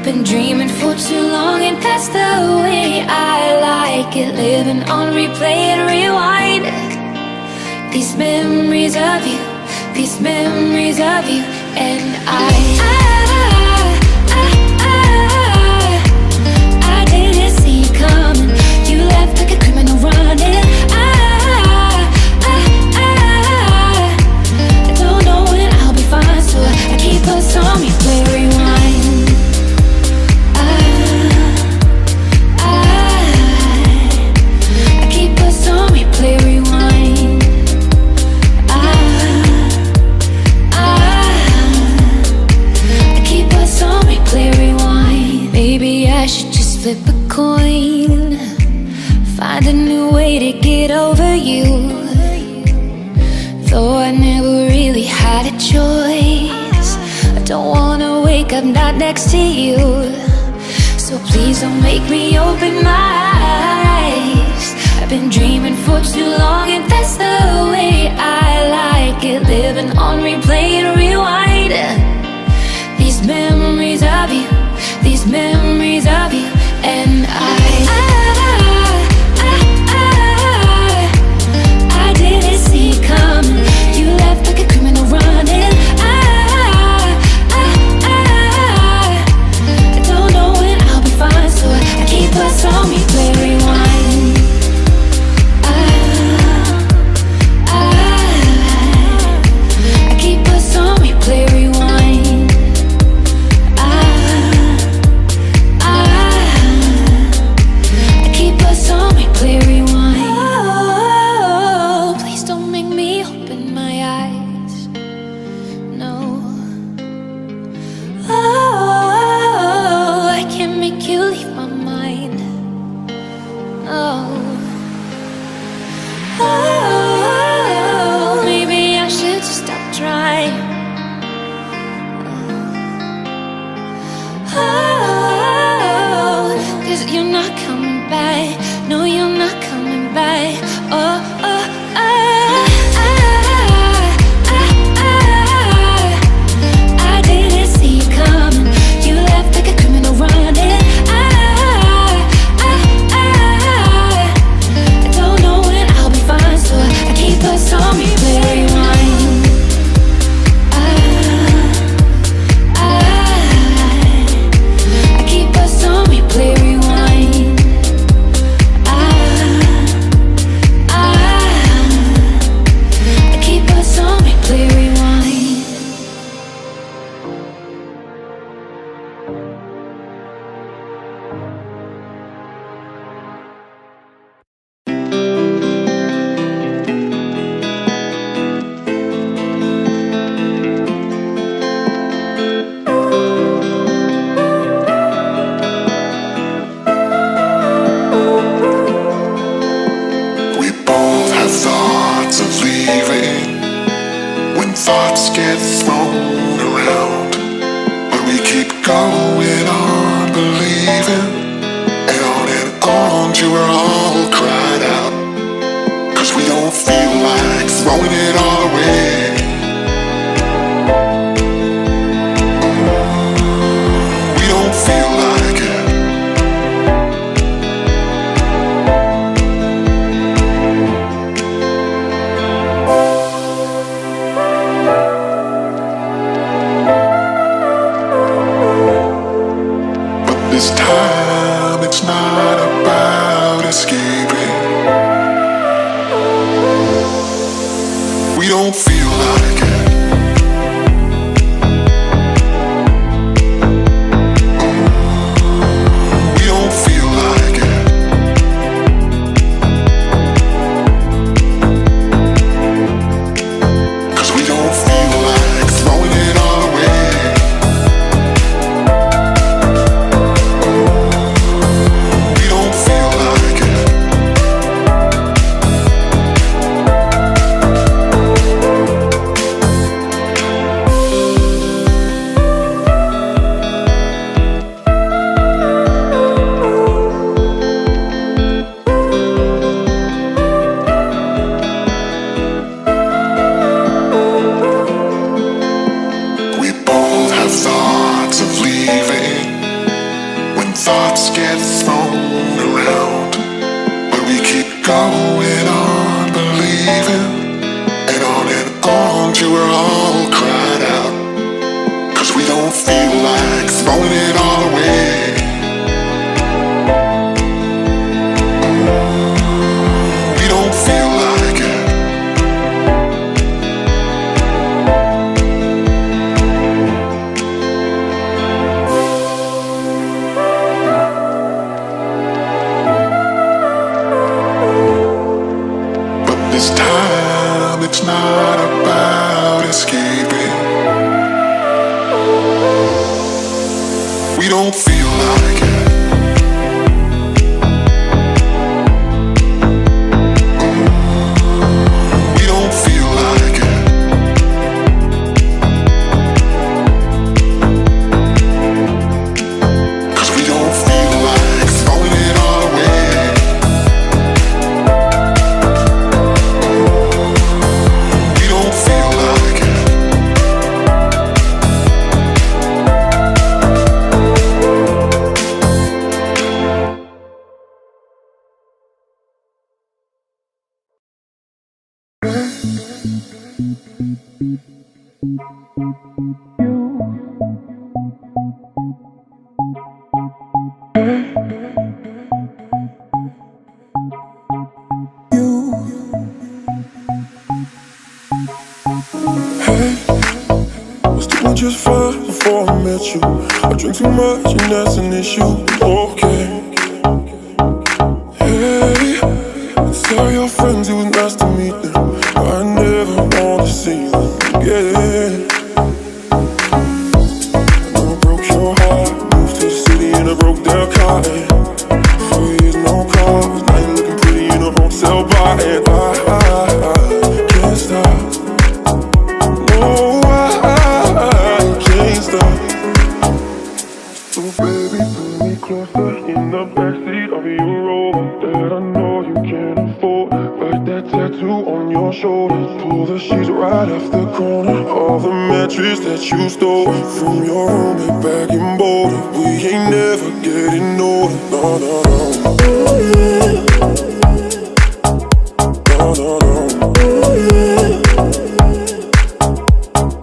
been dreaming for too long, and that's the way I like it. Living on replay and rewind. These memories of you, these memories of you, and I didn't see you coming. You left like a criminal running. I don't know when I'll be fine, so I keep a song you play rewind. Flip a coin, find a new way to get over you. Though I never really had a choice, I don't wanna wake up not next to you. So please don't make me open my eyes. I've been dreaming for too long, and that's the way I like it. Living on replay and rewind. These memories of you, these memories of you. And I didn't see it coming. You left like a criminal running. I don't know when I'll be fine, so I keep us on replay rewind. I keep us on replay rewind. thoughts get thrown around, but we keep going on believing, and on till we're all cried out, 'cause we don't feel like throwing it all away. We don't feel like it. But this time it's not about escaping. We don't feel like it. We don't feel like it. Cause we don't feel like throwing it all away. We don't feel like it. Just fine before I met you. I drink too much and that's an issue. Okay. Hey, tell your friends it was nice to meet them. I never want to see them again. I broke your heart, moved to the city in a broke down car. 4 years, no calls. Now you're looking pretty in a hotel bar. And I can't stop. In the backseat of your Rover that I know you can't afford, like that tattoo on your shoulders. Pull the sheets right off the corner, all the mattress that you stole from your roommate back in Boulder. We ain't never getting older. No, no, no. No, no, no.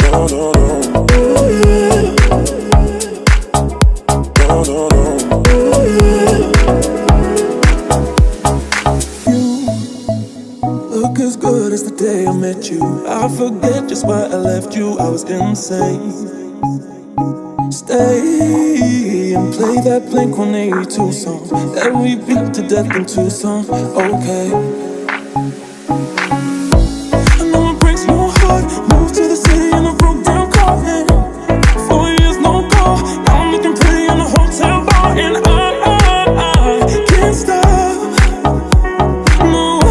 No, no, no. I forget just why I left you, I was insane. Stay and play that Blink-182 song that we beat to death in Tucson, okay. I know it breaks my heart, moved to the city in a broke down car. 4 years, no call, now I'm looking pretty in a hotel bar. And I can't stop. No, no, no.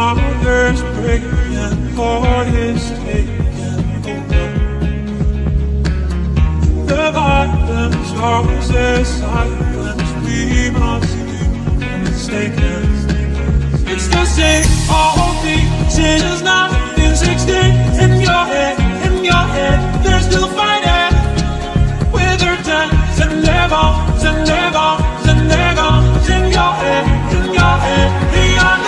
Mother's pregnant, God is taken away. The violence always is silence, we must be mistaken. It's the same, all things, it is not in 16. In your head, they're still fighting with their tens and levels and levels and levels in your head, in your head. Your head.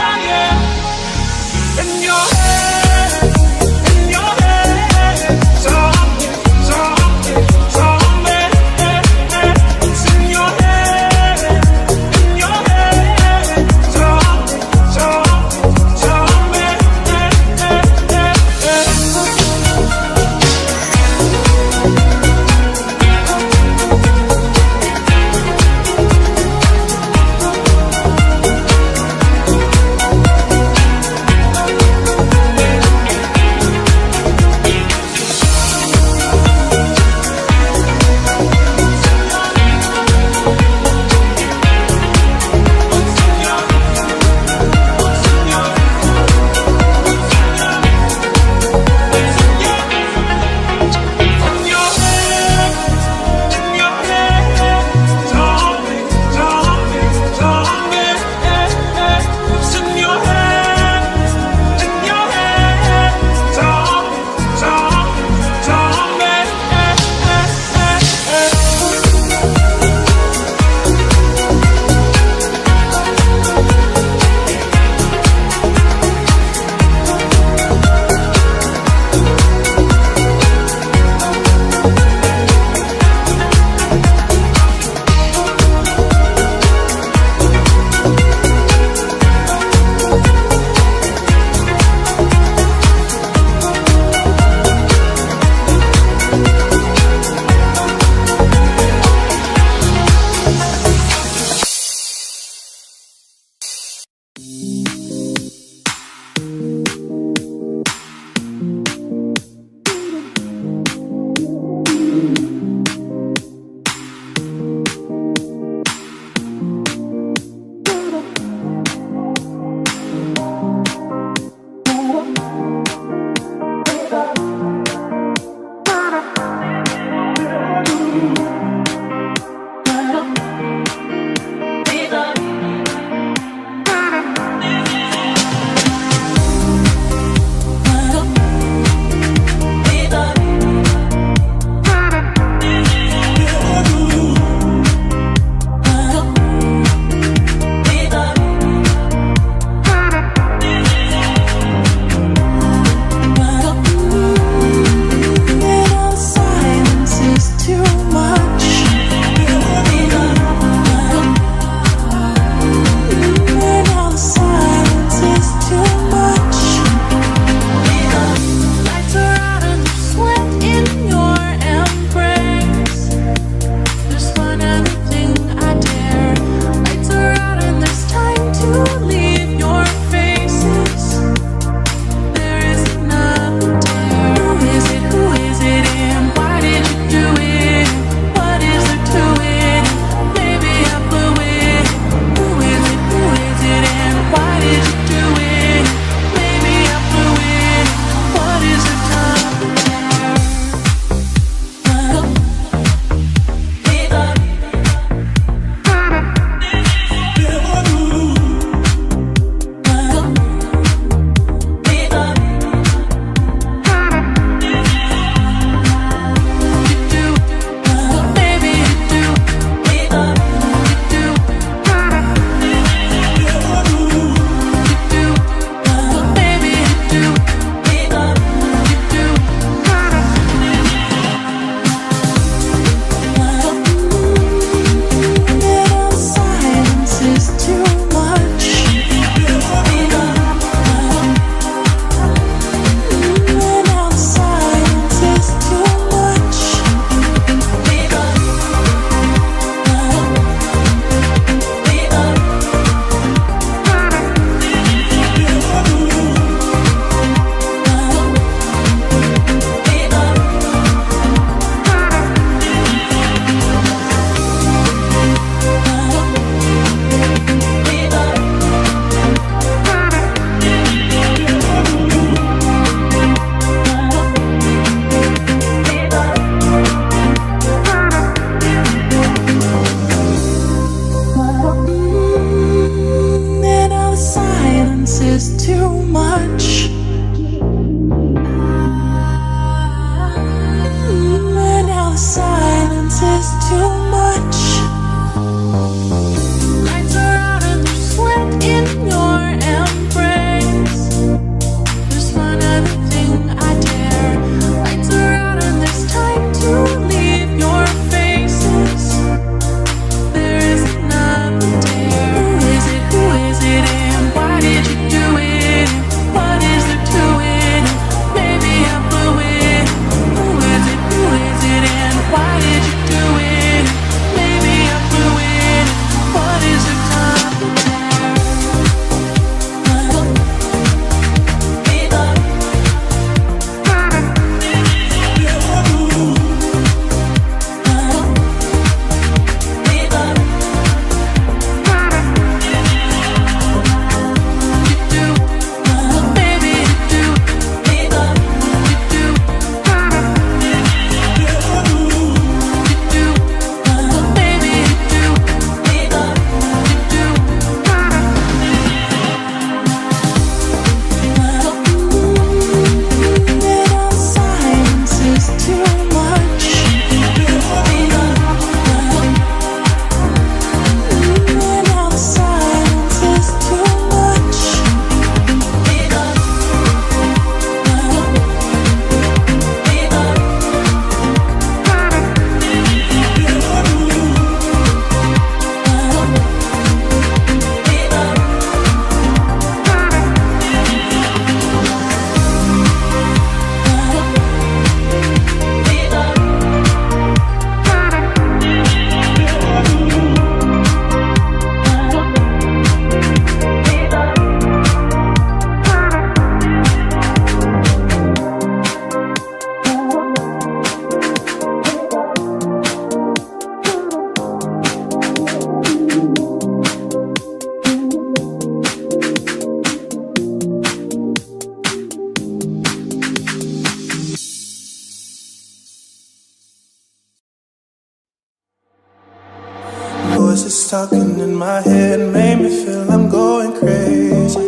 was just talking in my head, made me feel I'm going crazy.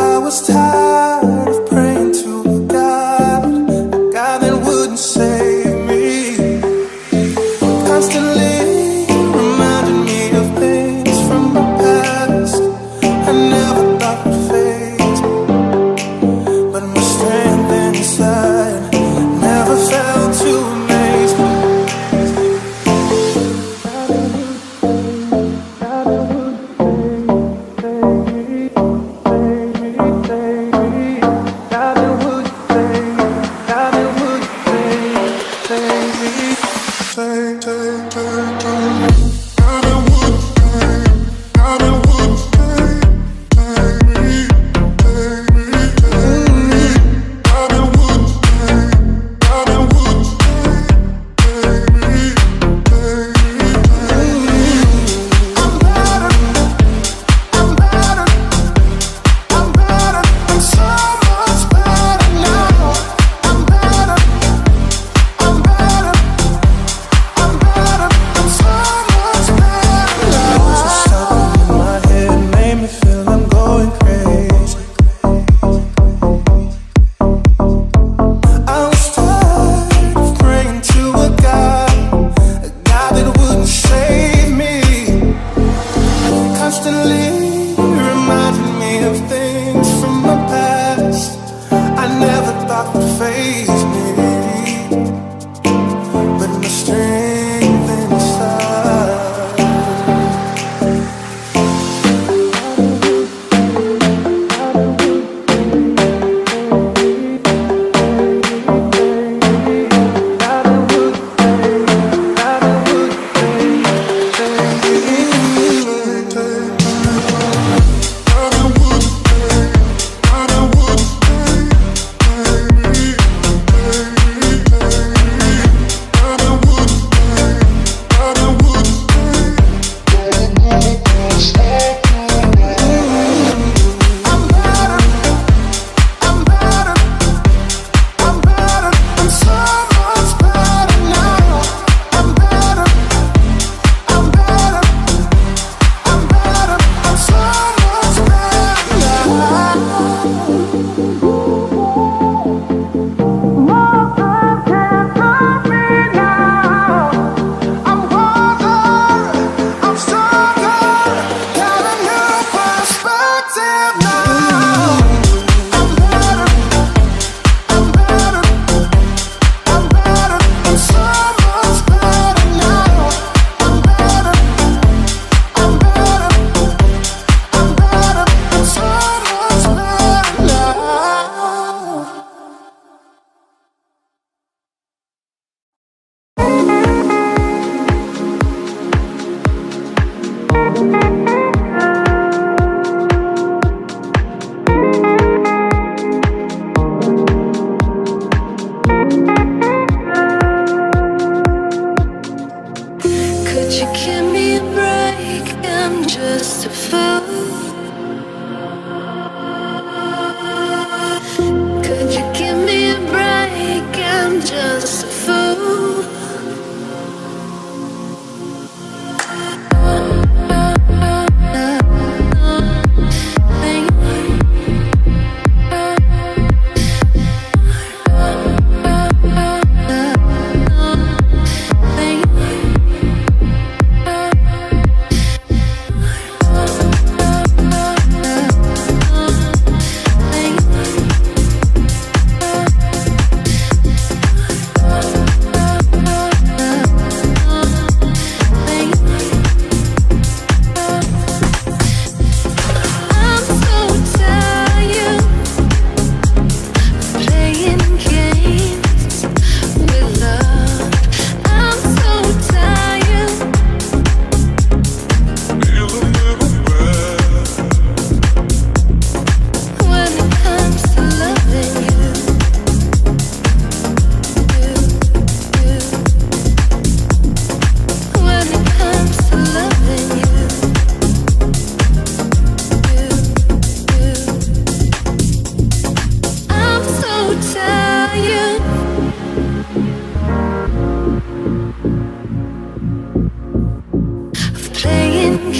I was tired of praying to a God that wouldn't save me. Constantly reminding me of things from my past I never thought would fade, but my strength inside never felt too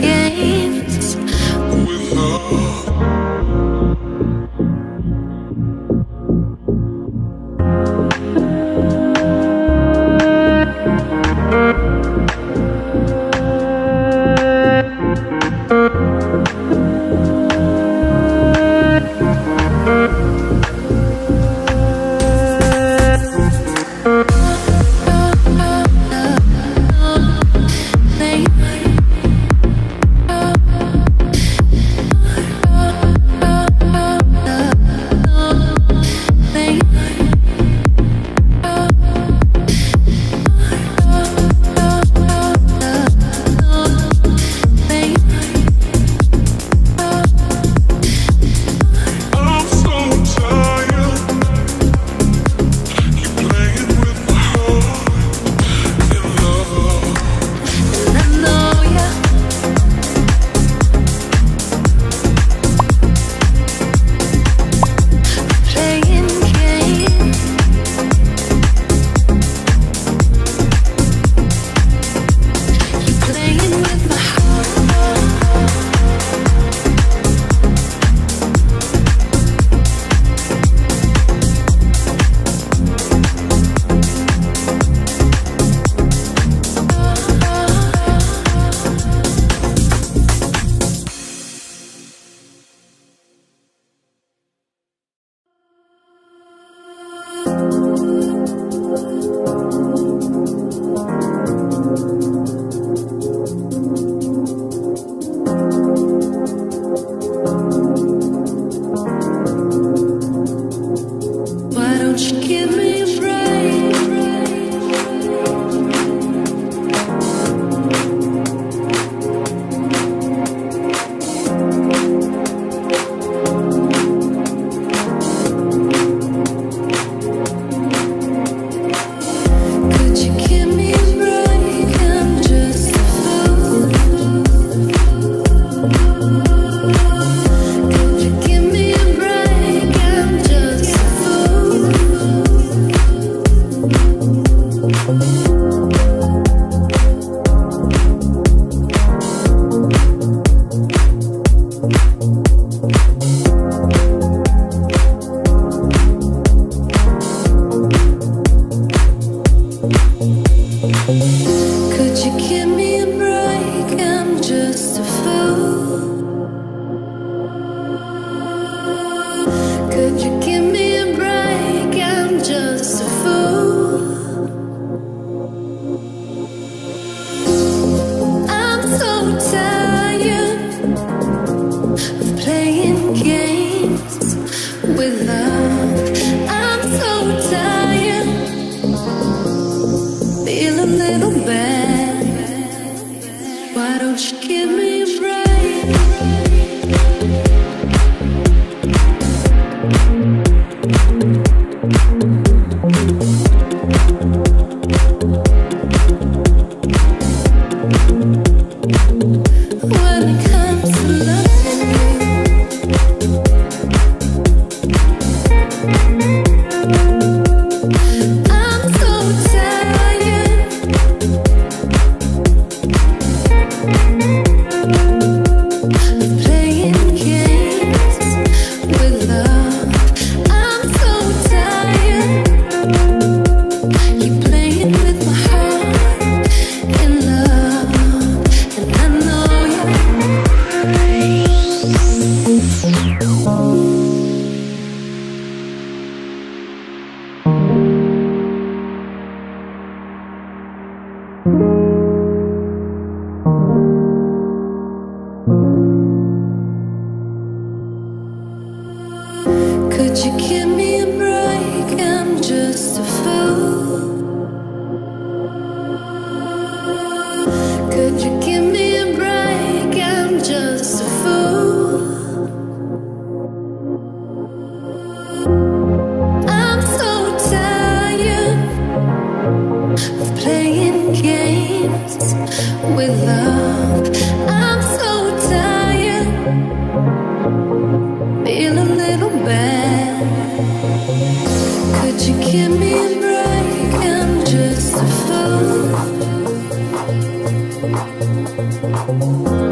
games with love.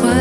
Why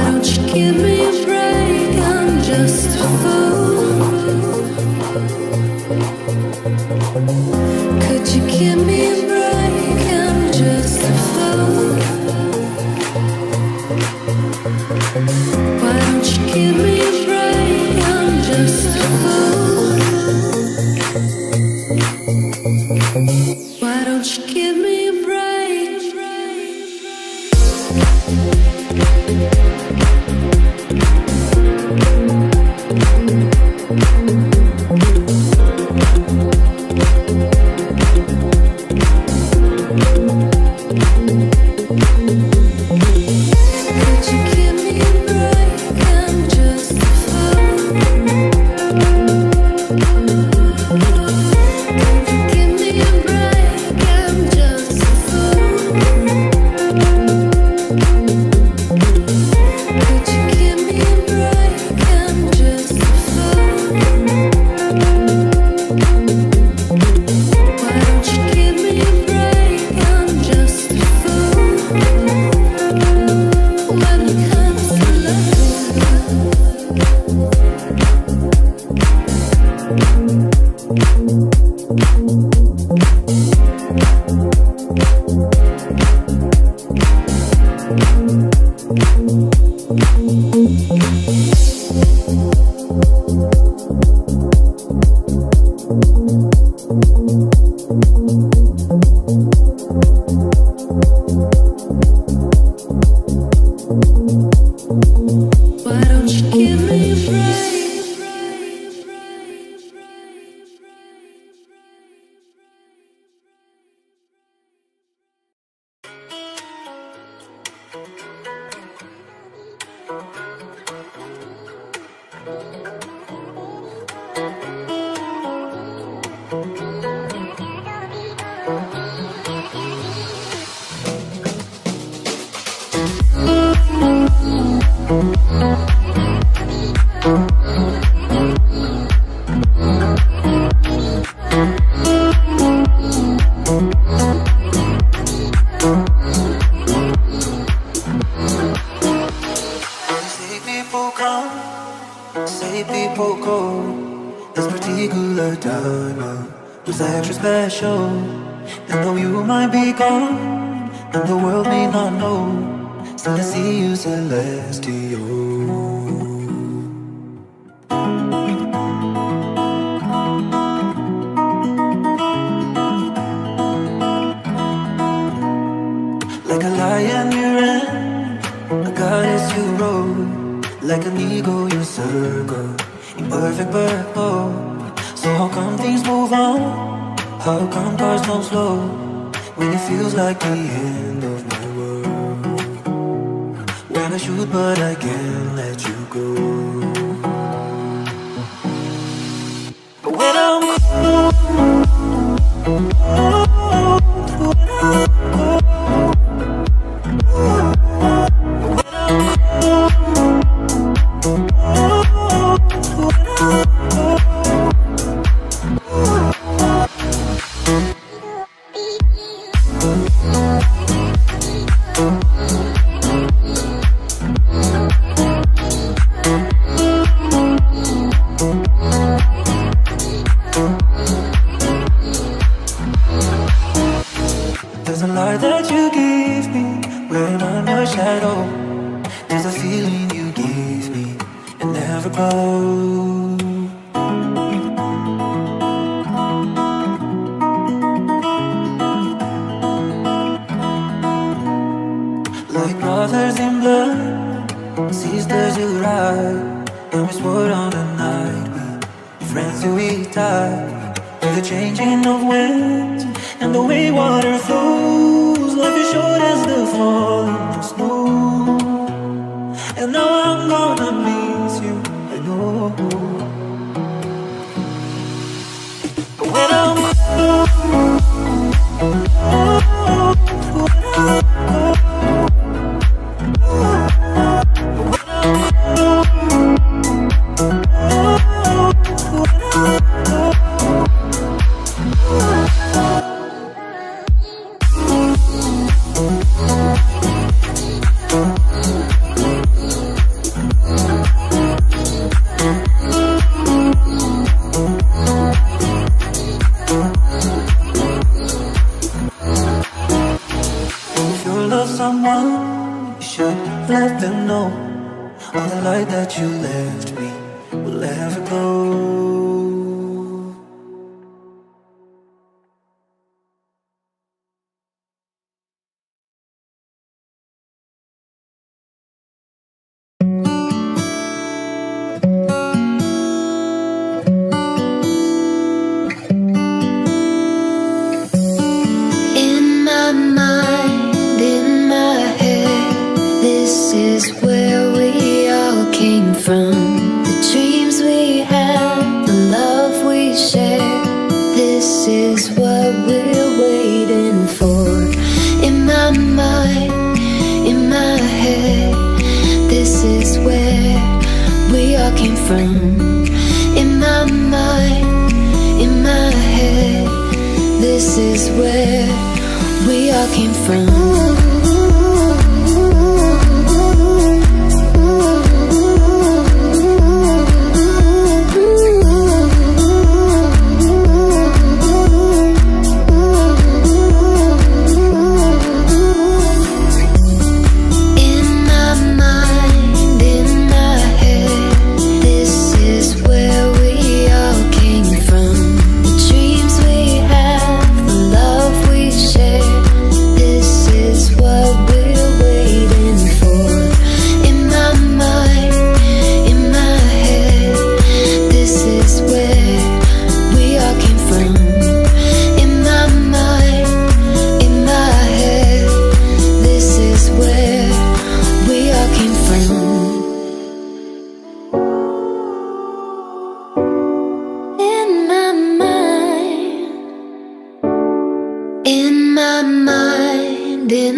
was extra special. And though you might be gone, and the world may not know, still I see you, celestial. Like an eagle, you circle in perfect purple. So how come things move on? How come cars don't slow? When it feels like the end of my world, when I shoot but I can't let you go. But when I'm cold, when I'm cold, In my mind, in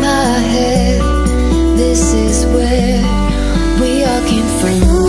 my head, this is where we all came from.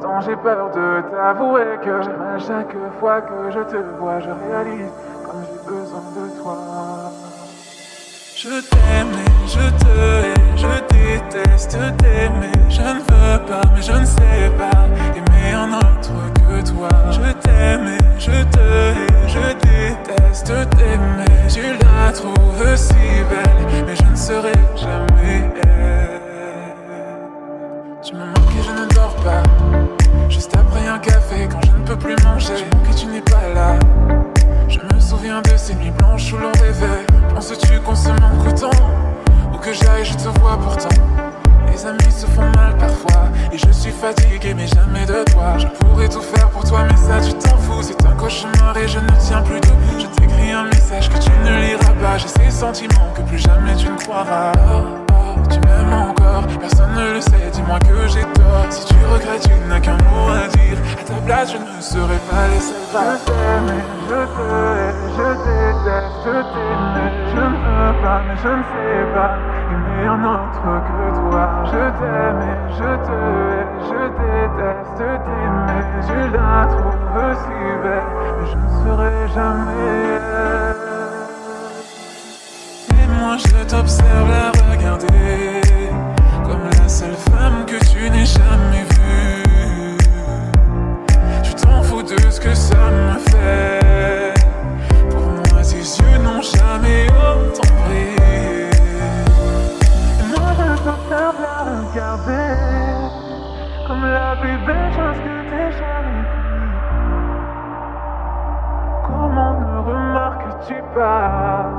Pourtant j'ai peur de t'avouer que chaque fois que je te vois, je réalise comme j'ai besoin de toi. Je t'aime et je te hais, je déteste t'aimer. Je ne veux pas mais je ne sais pas aimer. et un autre que toi. Je t'aime et je te hais, je déteste t'aimer. Tu la trouves si belle, mais je ne serai jamais elle. Tu me manques et je ne dors pas. Juste après un café, quand je ne peux plus manger, je manque et tu n'es pas là. Je me souviens de ces nuits blanches où l'on rêvait. Penses-tu qu'on se manque autant? Où que j'aille, je te vois pourtant. Les amis se font mal parfois, et je suis fatigué mais jamais de toi. Je pourrais tout faire pour toi mais ça tu t'en fous. C'est un cauchemar et je ne tiens plus debout. Je t'écris un message que tu ne liras pas. J'ai ces sentiments que plus jamais tu ne croiras. Oh, oh, tu m'aimes encore, personne ne le sait, dis-moi que j'ai tort. Si tu regrettes, tu n'as qu'un mot à dire. À ta place, je ne serai pas laissé. Je t'aime et je te hais, je déteste t'aimer. Je ne veux pas mais je ne sais pas aimer un autre que toi. Je t'aime et je te hais, je déteste t'aimer. Tu la trouves si belle, mais je ne serai jamais elle. Et moi je t'observe la regarder comme la seule femme que tu n'aies jamais vue. De ce que ça me fait, pour moi tes yeux n'ont jamais autant brillé. Moi je t'observe la regarder comme la plus belle chose que t'aies jamais vue. Comment ne remarques-tu pas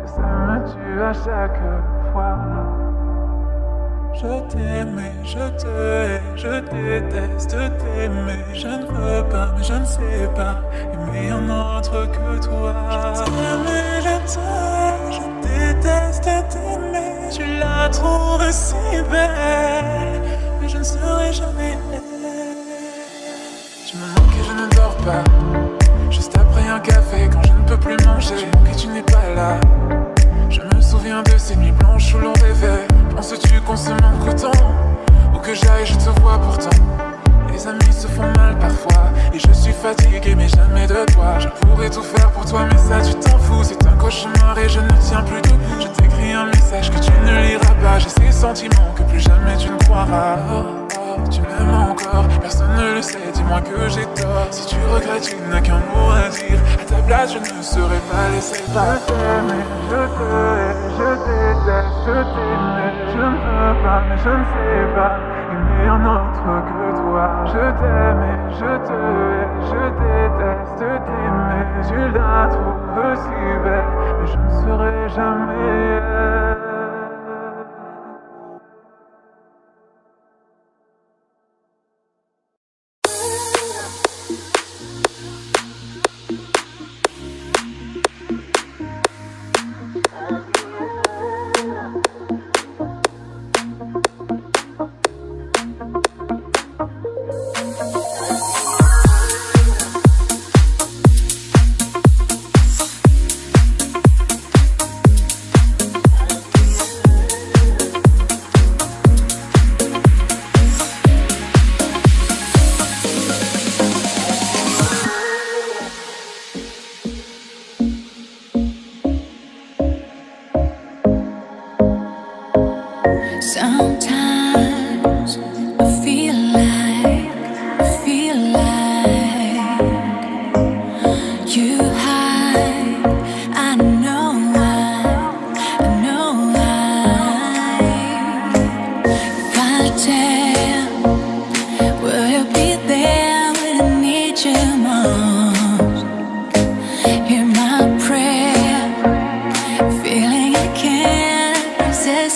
que ça me tue à chaque fois? Je t'aime et je te hais, je déteste t'aimer. Je ne veux pas, mais je ne sais pas aimer un autre que toi. Je t'aime et je te hais, je déteste t'aimer. Tu la trouves si belle, mais je ne serai jamais elle. Tu me manques et je ne dors pas. Juste après un café, quand je ne peux plus manger, je manque et tu n'es pas là. Je me souviens de ces nuits blanches où l'on rêvait. Penses-tu qu'on se manque autant? Où que j'aille, je te vois pourtant. Les amis se font mal parfois, et je suis fatigué mais jamais de toi. Je pourrais tout faire pour toi mais ça tu t'en fous. C'est un cauchemar et je ne tiens plus debout. Je t'écris un message que tu ne liras pas. J'ai ces sentiments que plus jamais tu ne croiras. Oh, oh, tu m'aimes encore, personne ne le sait, dis-moi que j'ai tort. Si tu regrettes, tu n'as qu'un mot à dire. À ta place, je ne serai pas laissé. Je t'aime et je te hais, je déteste t'aimer. Je ne veux pas mais je ne sais pas aimer un autre que toi. Je t'aime et je te hais, je déteste t'aimer. Tu la trouves si belle, mais je ne serai jamais elle.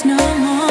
No more.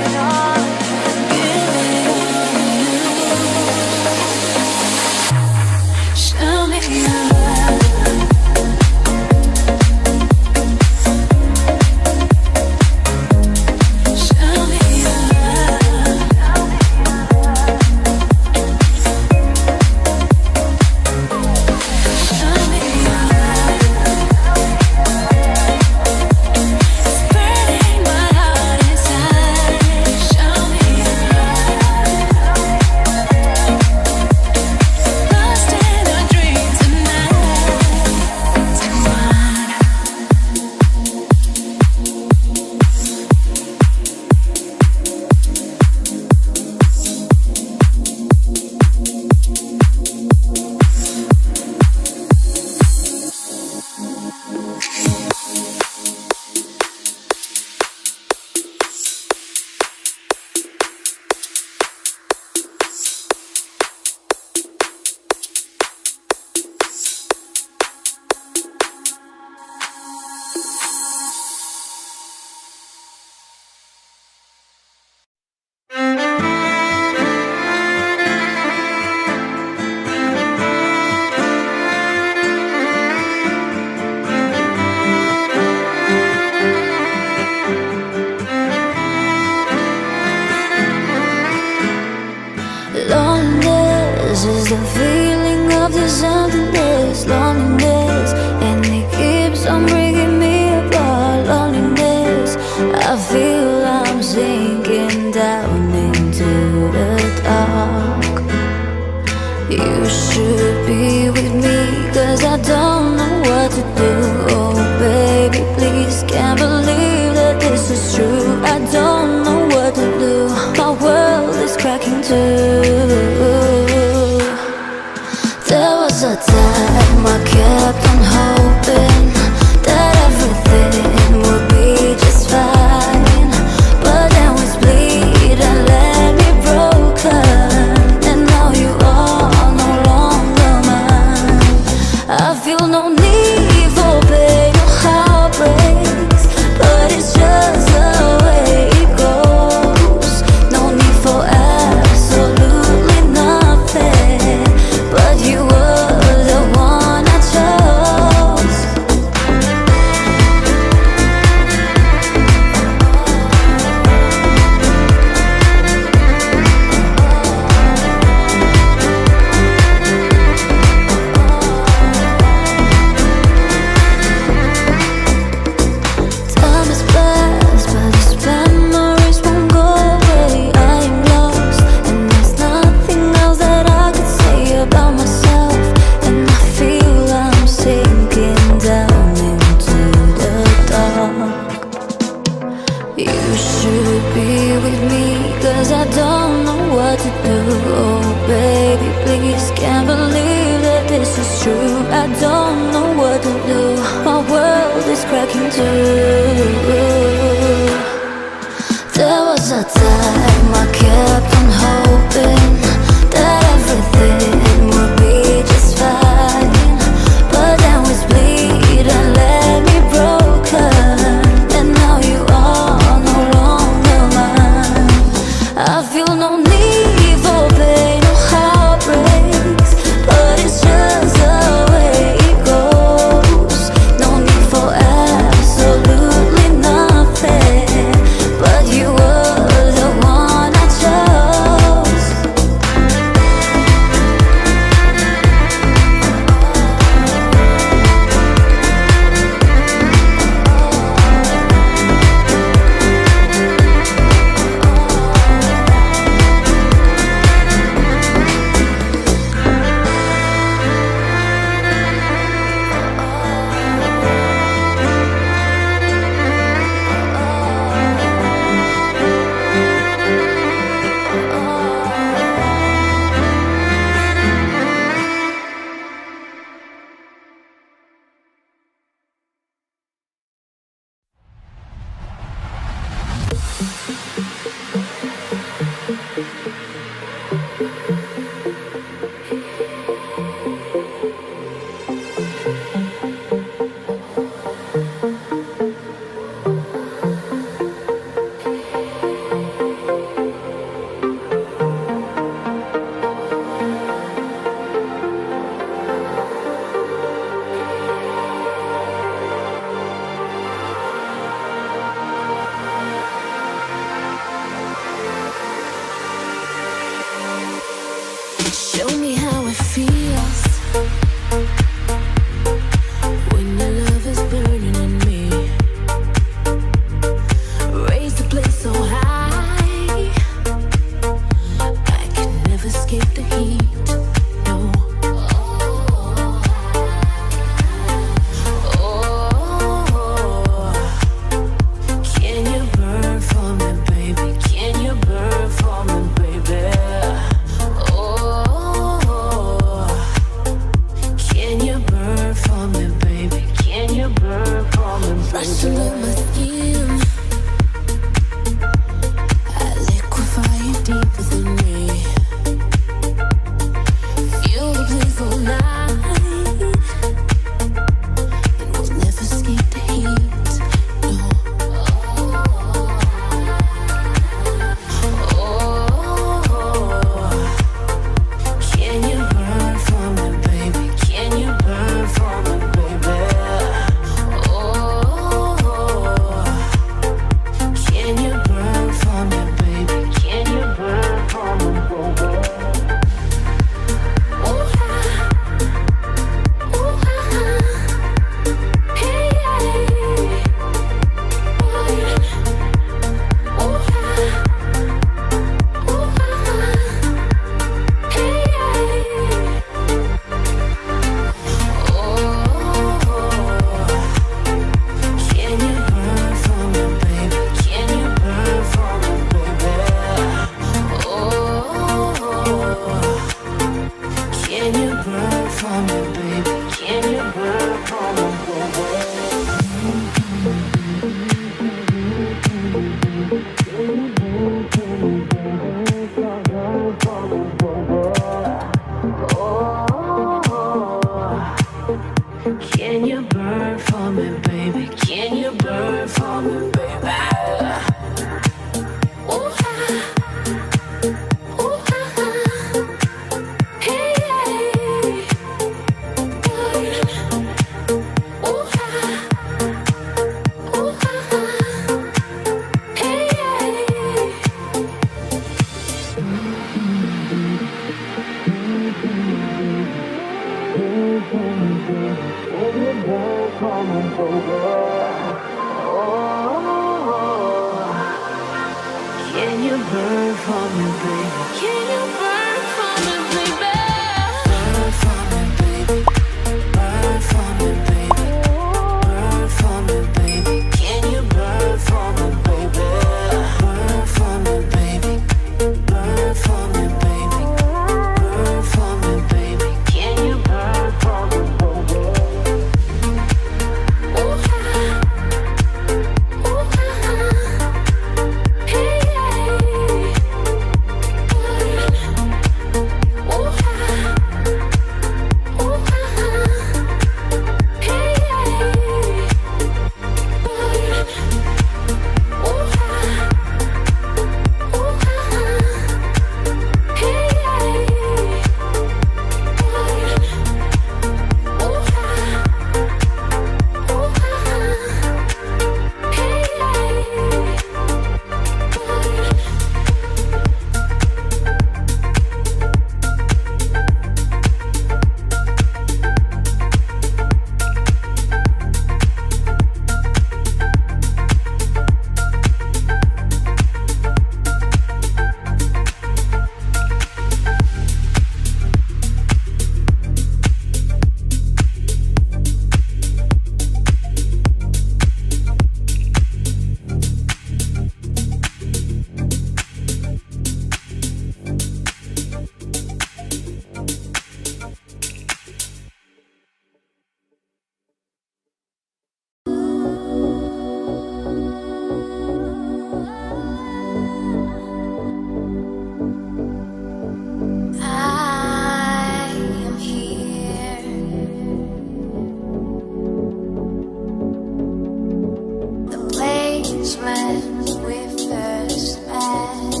days when we first met.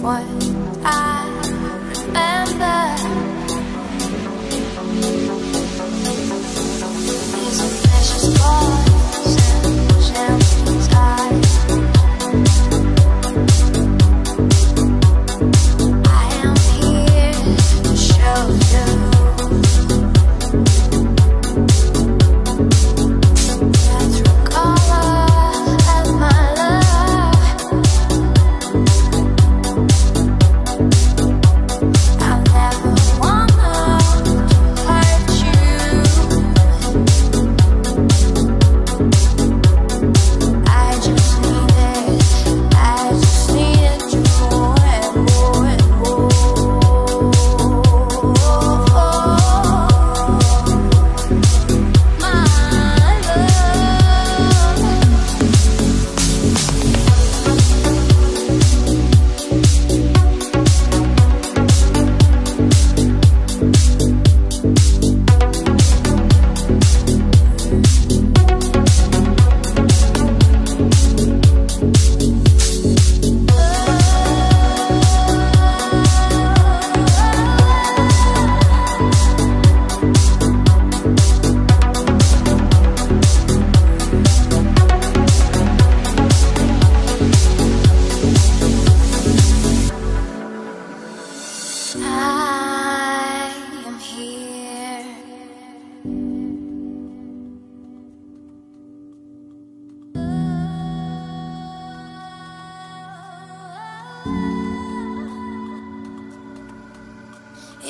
What I remember is a precious boy.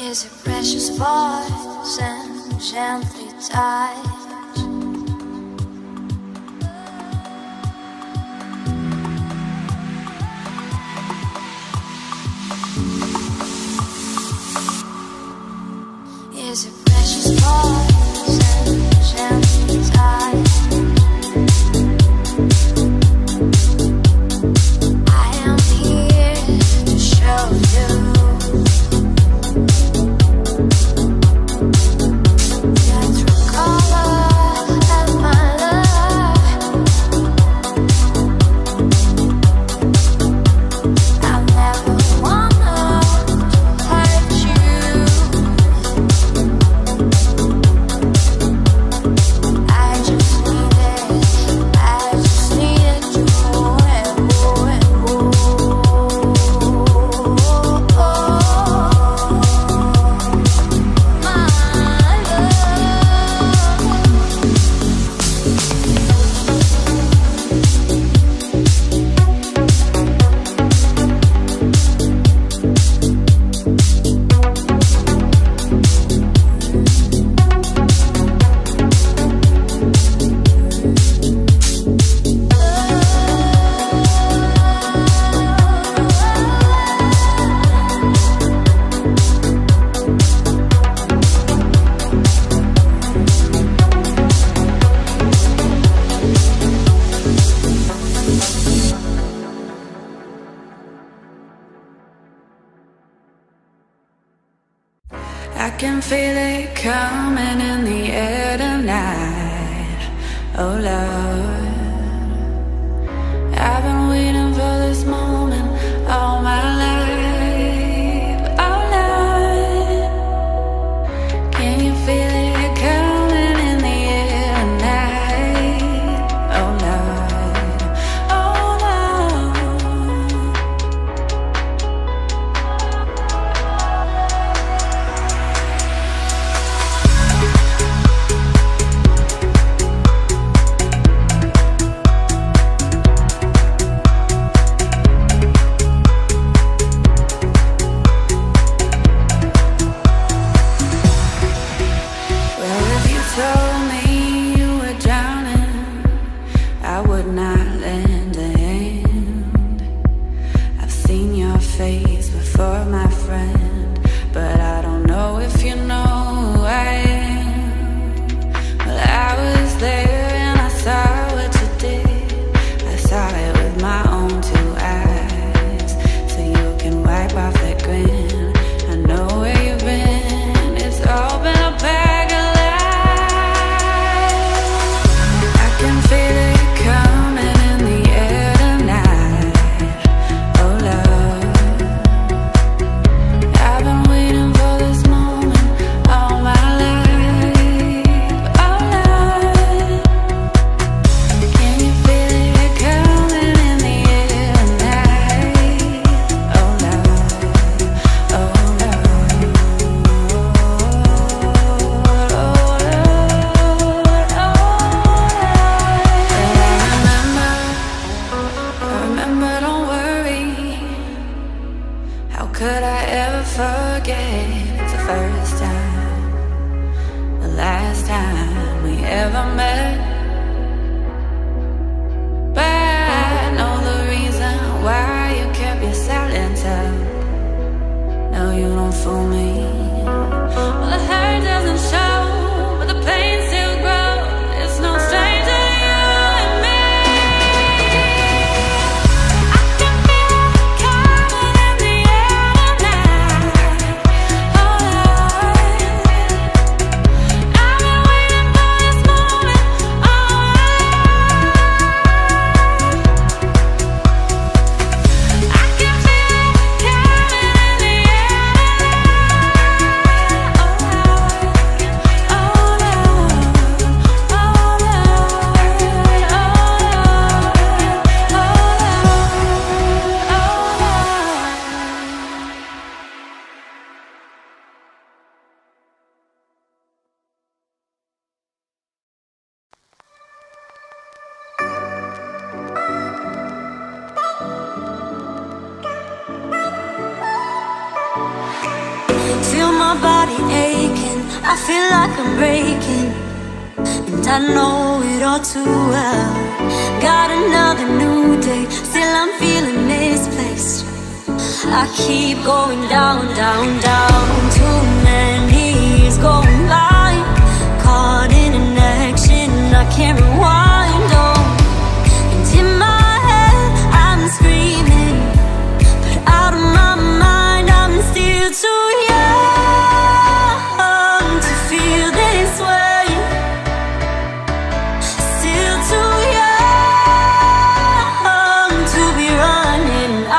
Is a precious voice and gently tied. Is a precious voice and gently tied. Feel it coming in the air tonight, oh Lord. I've been waiting for this moment all my life, oh Lord. Can you feel it coming in the air tonight, oh Lord, oh I feel like I'm breaking, and I know it all too well. Got another new day, still I'm feeling misplaced. I keep going down, down, down. Too many years going by, caught in an action I can't rewind, oh. And in my head I'm screaming, but out of my mind I'm still too young to feel this way. Still too young to be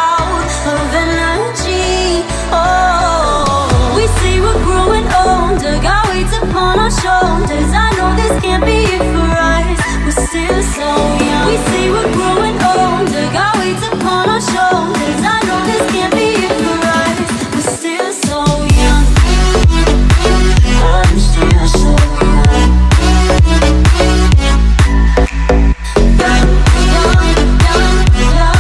running out of energy, oh. We say we're growing older, got weights upon our shoulders. I know this can't be it for us, we're still so young. We say we're growing older, got weights upon our shoulders.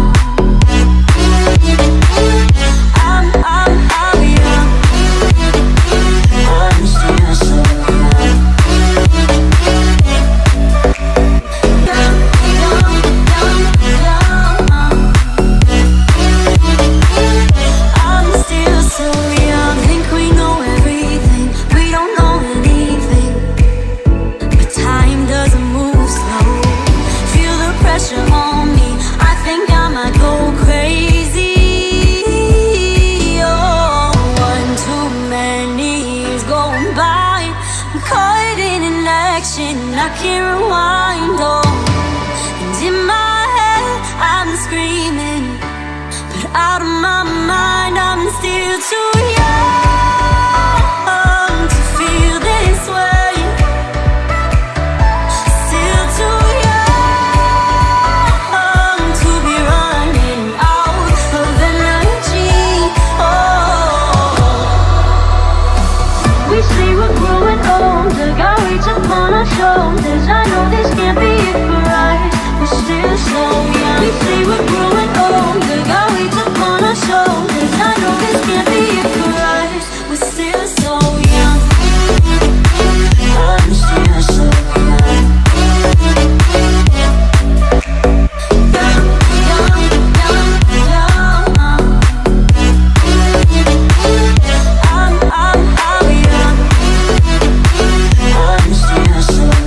I know this can't be it for us, we're still so young. I'm still so young. Young, young, young, young. I'm young. I'm still so young. Young, young, young, young. I'm still so young. Think we know everything, we don't know anything, but time doesn't move slow. Feel the pressure on me, I think I might go crazy, oh. One too many years going by, I'm caught in an action I can't rewind, oh. And in my head I'm screaming, but out of my mind I'm still too young to feel this way. Still too young to be running out of energy, oh. We say we're growing older, got weights upon our shoulders. I know this can't be it for us, we're still so young. We say we're growing older, got weights upon our shoulders. I know this can't be it for us, we're still so young. I'm still so young. Young, young, young, young. I'm young. I'm still so young. Young, young, young, young. I'm still so young.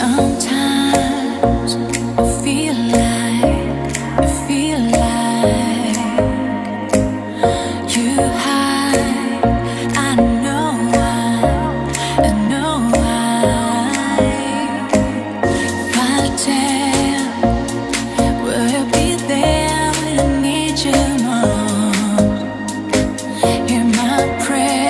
Sometimes I feel like you hide. I know why. If I tell, will you be there when I need you more? Hear my prayer.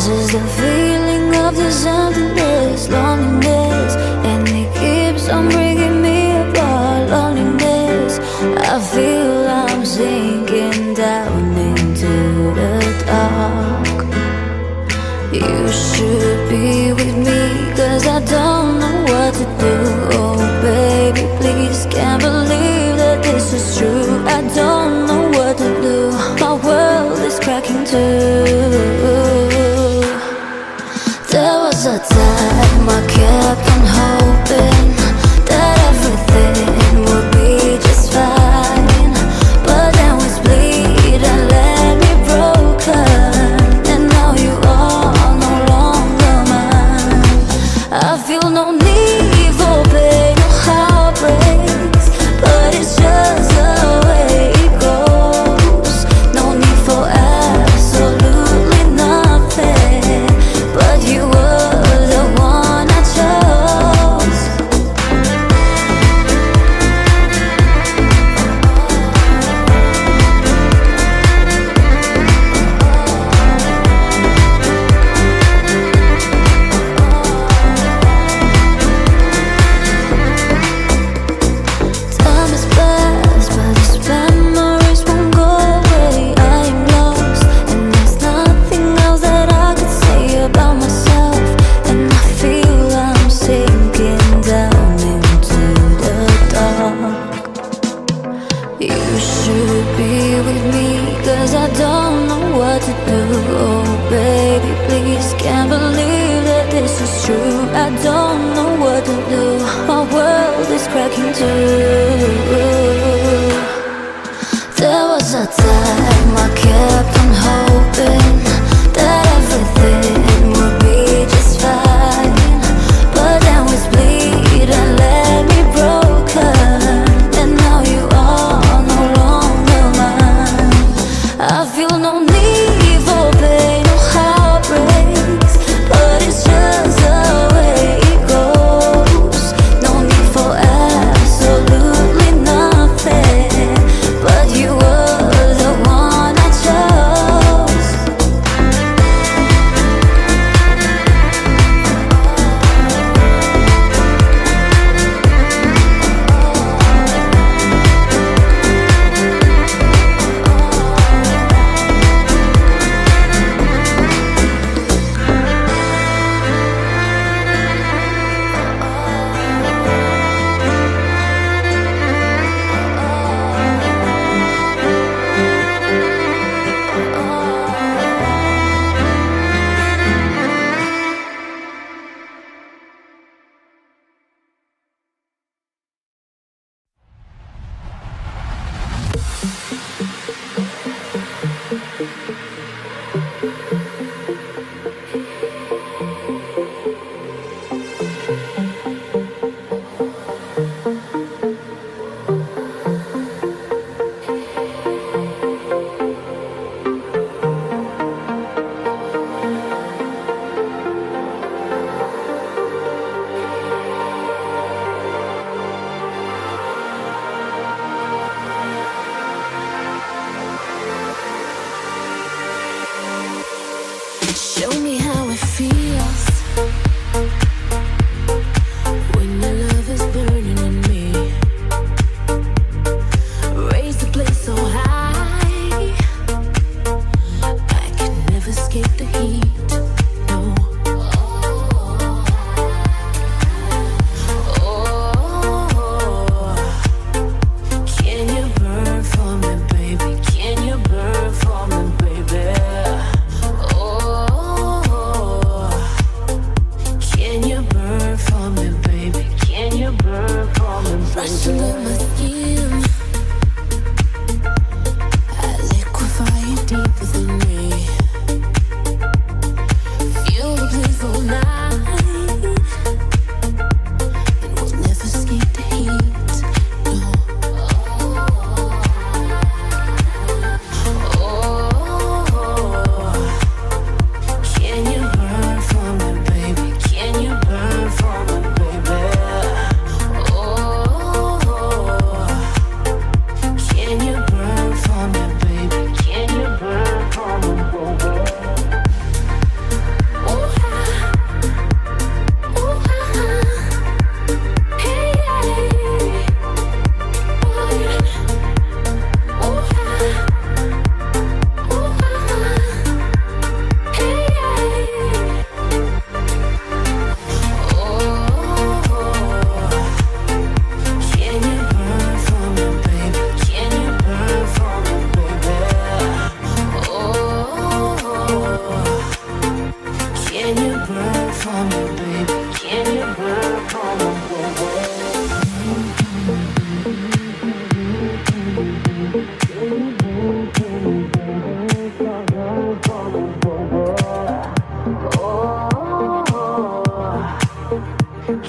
Is the feeling of this emptiness, loneliness, and it keeps on breaking me apart. Loneliness, I feel I'm sinking down into the dark. You should be with me, cause I don't know what to do. Oh baby, please, can't believe that this is true. I don't know what to do, my world is cracking too. There was a time I kept on hoping that everything would be just fine, but then we split and left me broken, and now you are no longer mine. I feel no need for pain or heartbreaks, but it's just a way. Love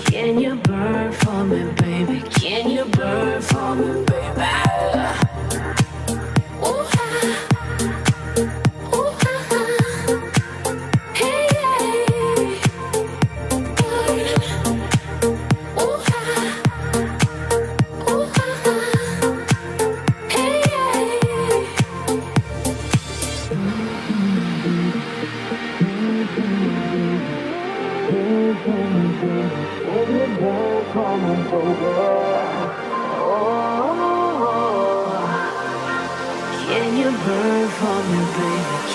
Can you burn for me, baby?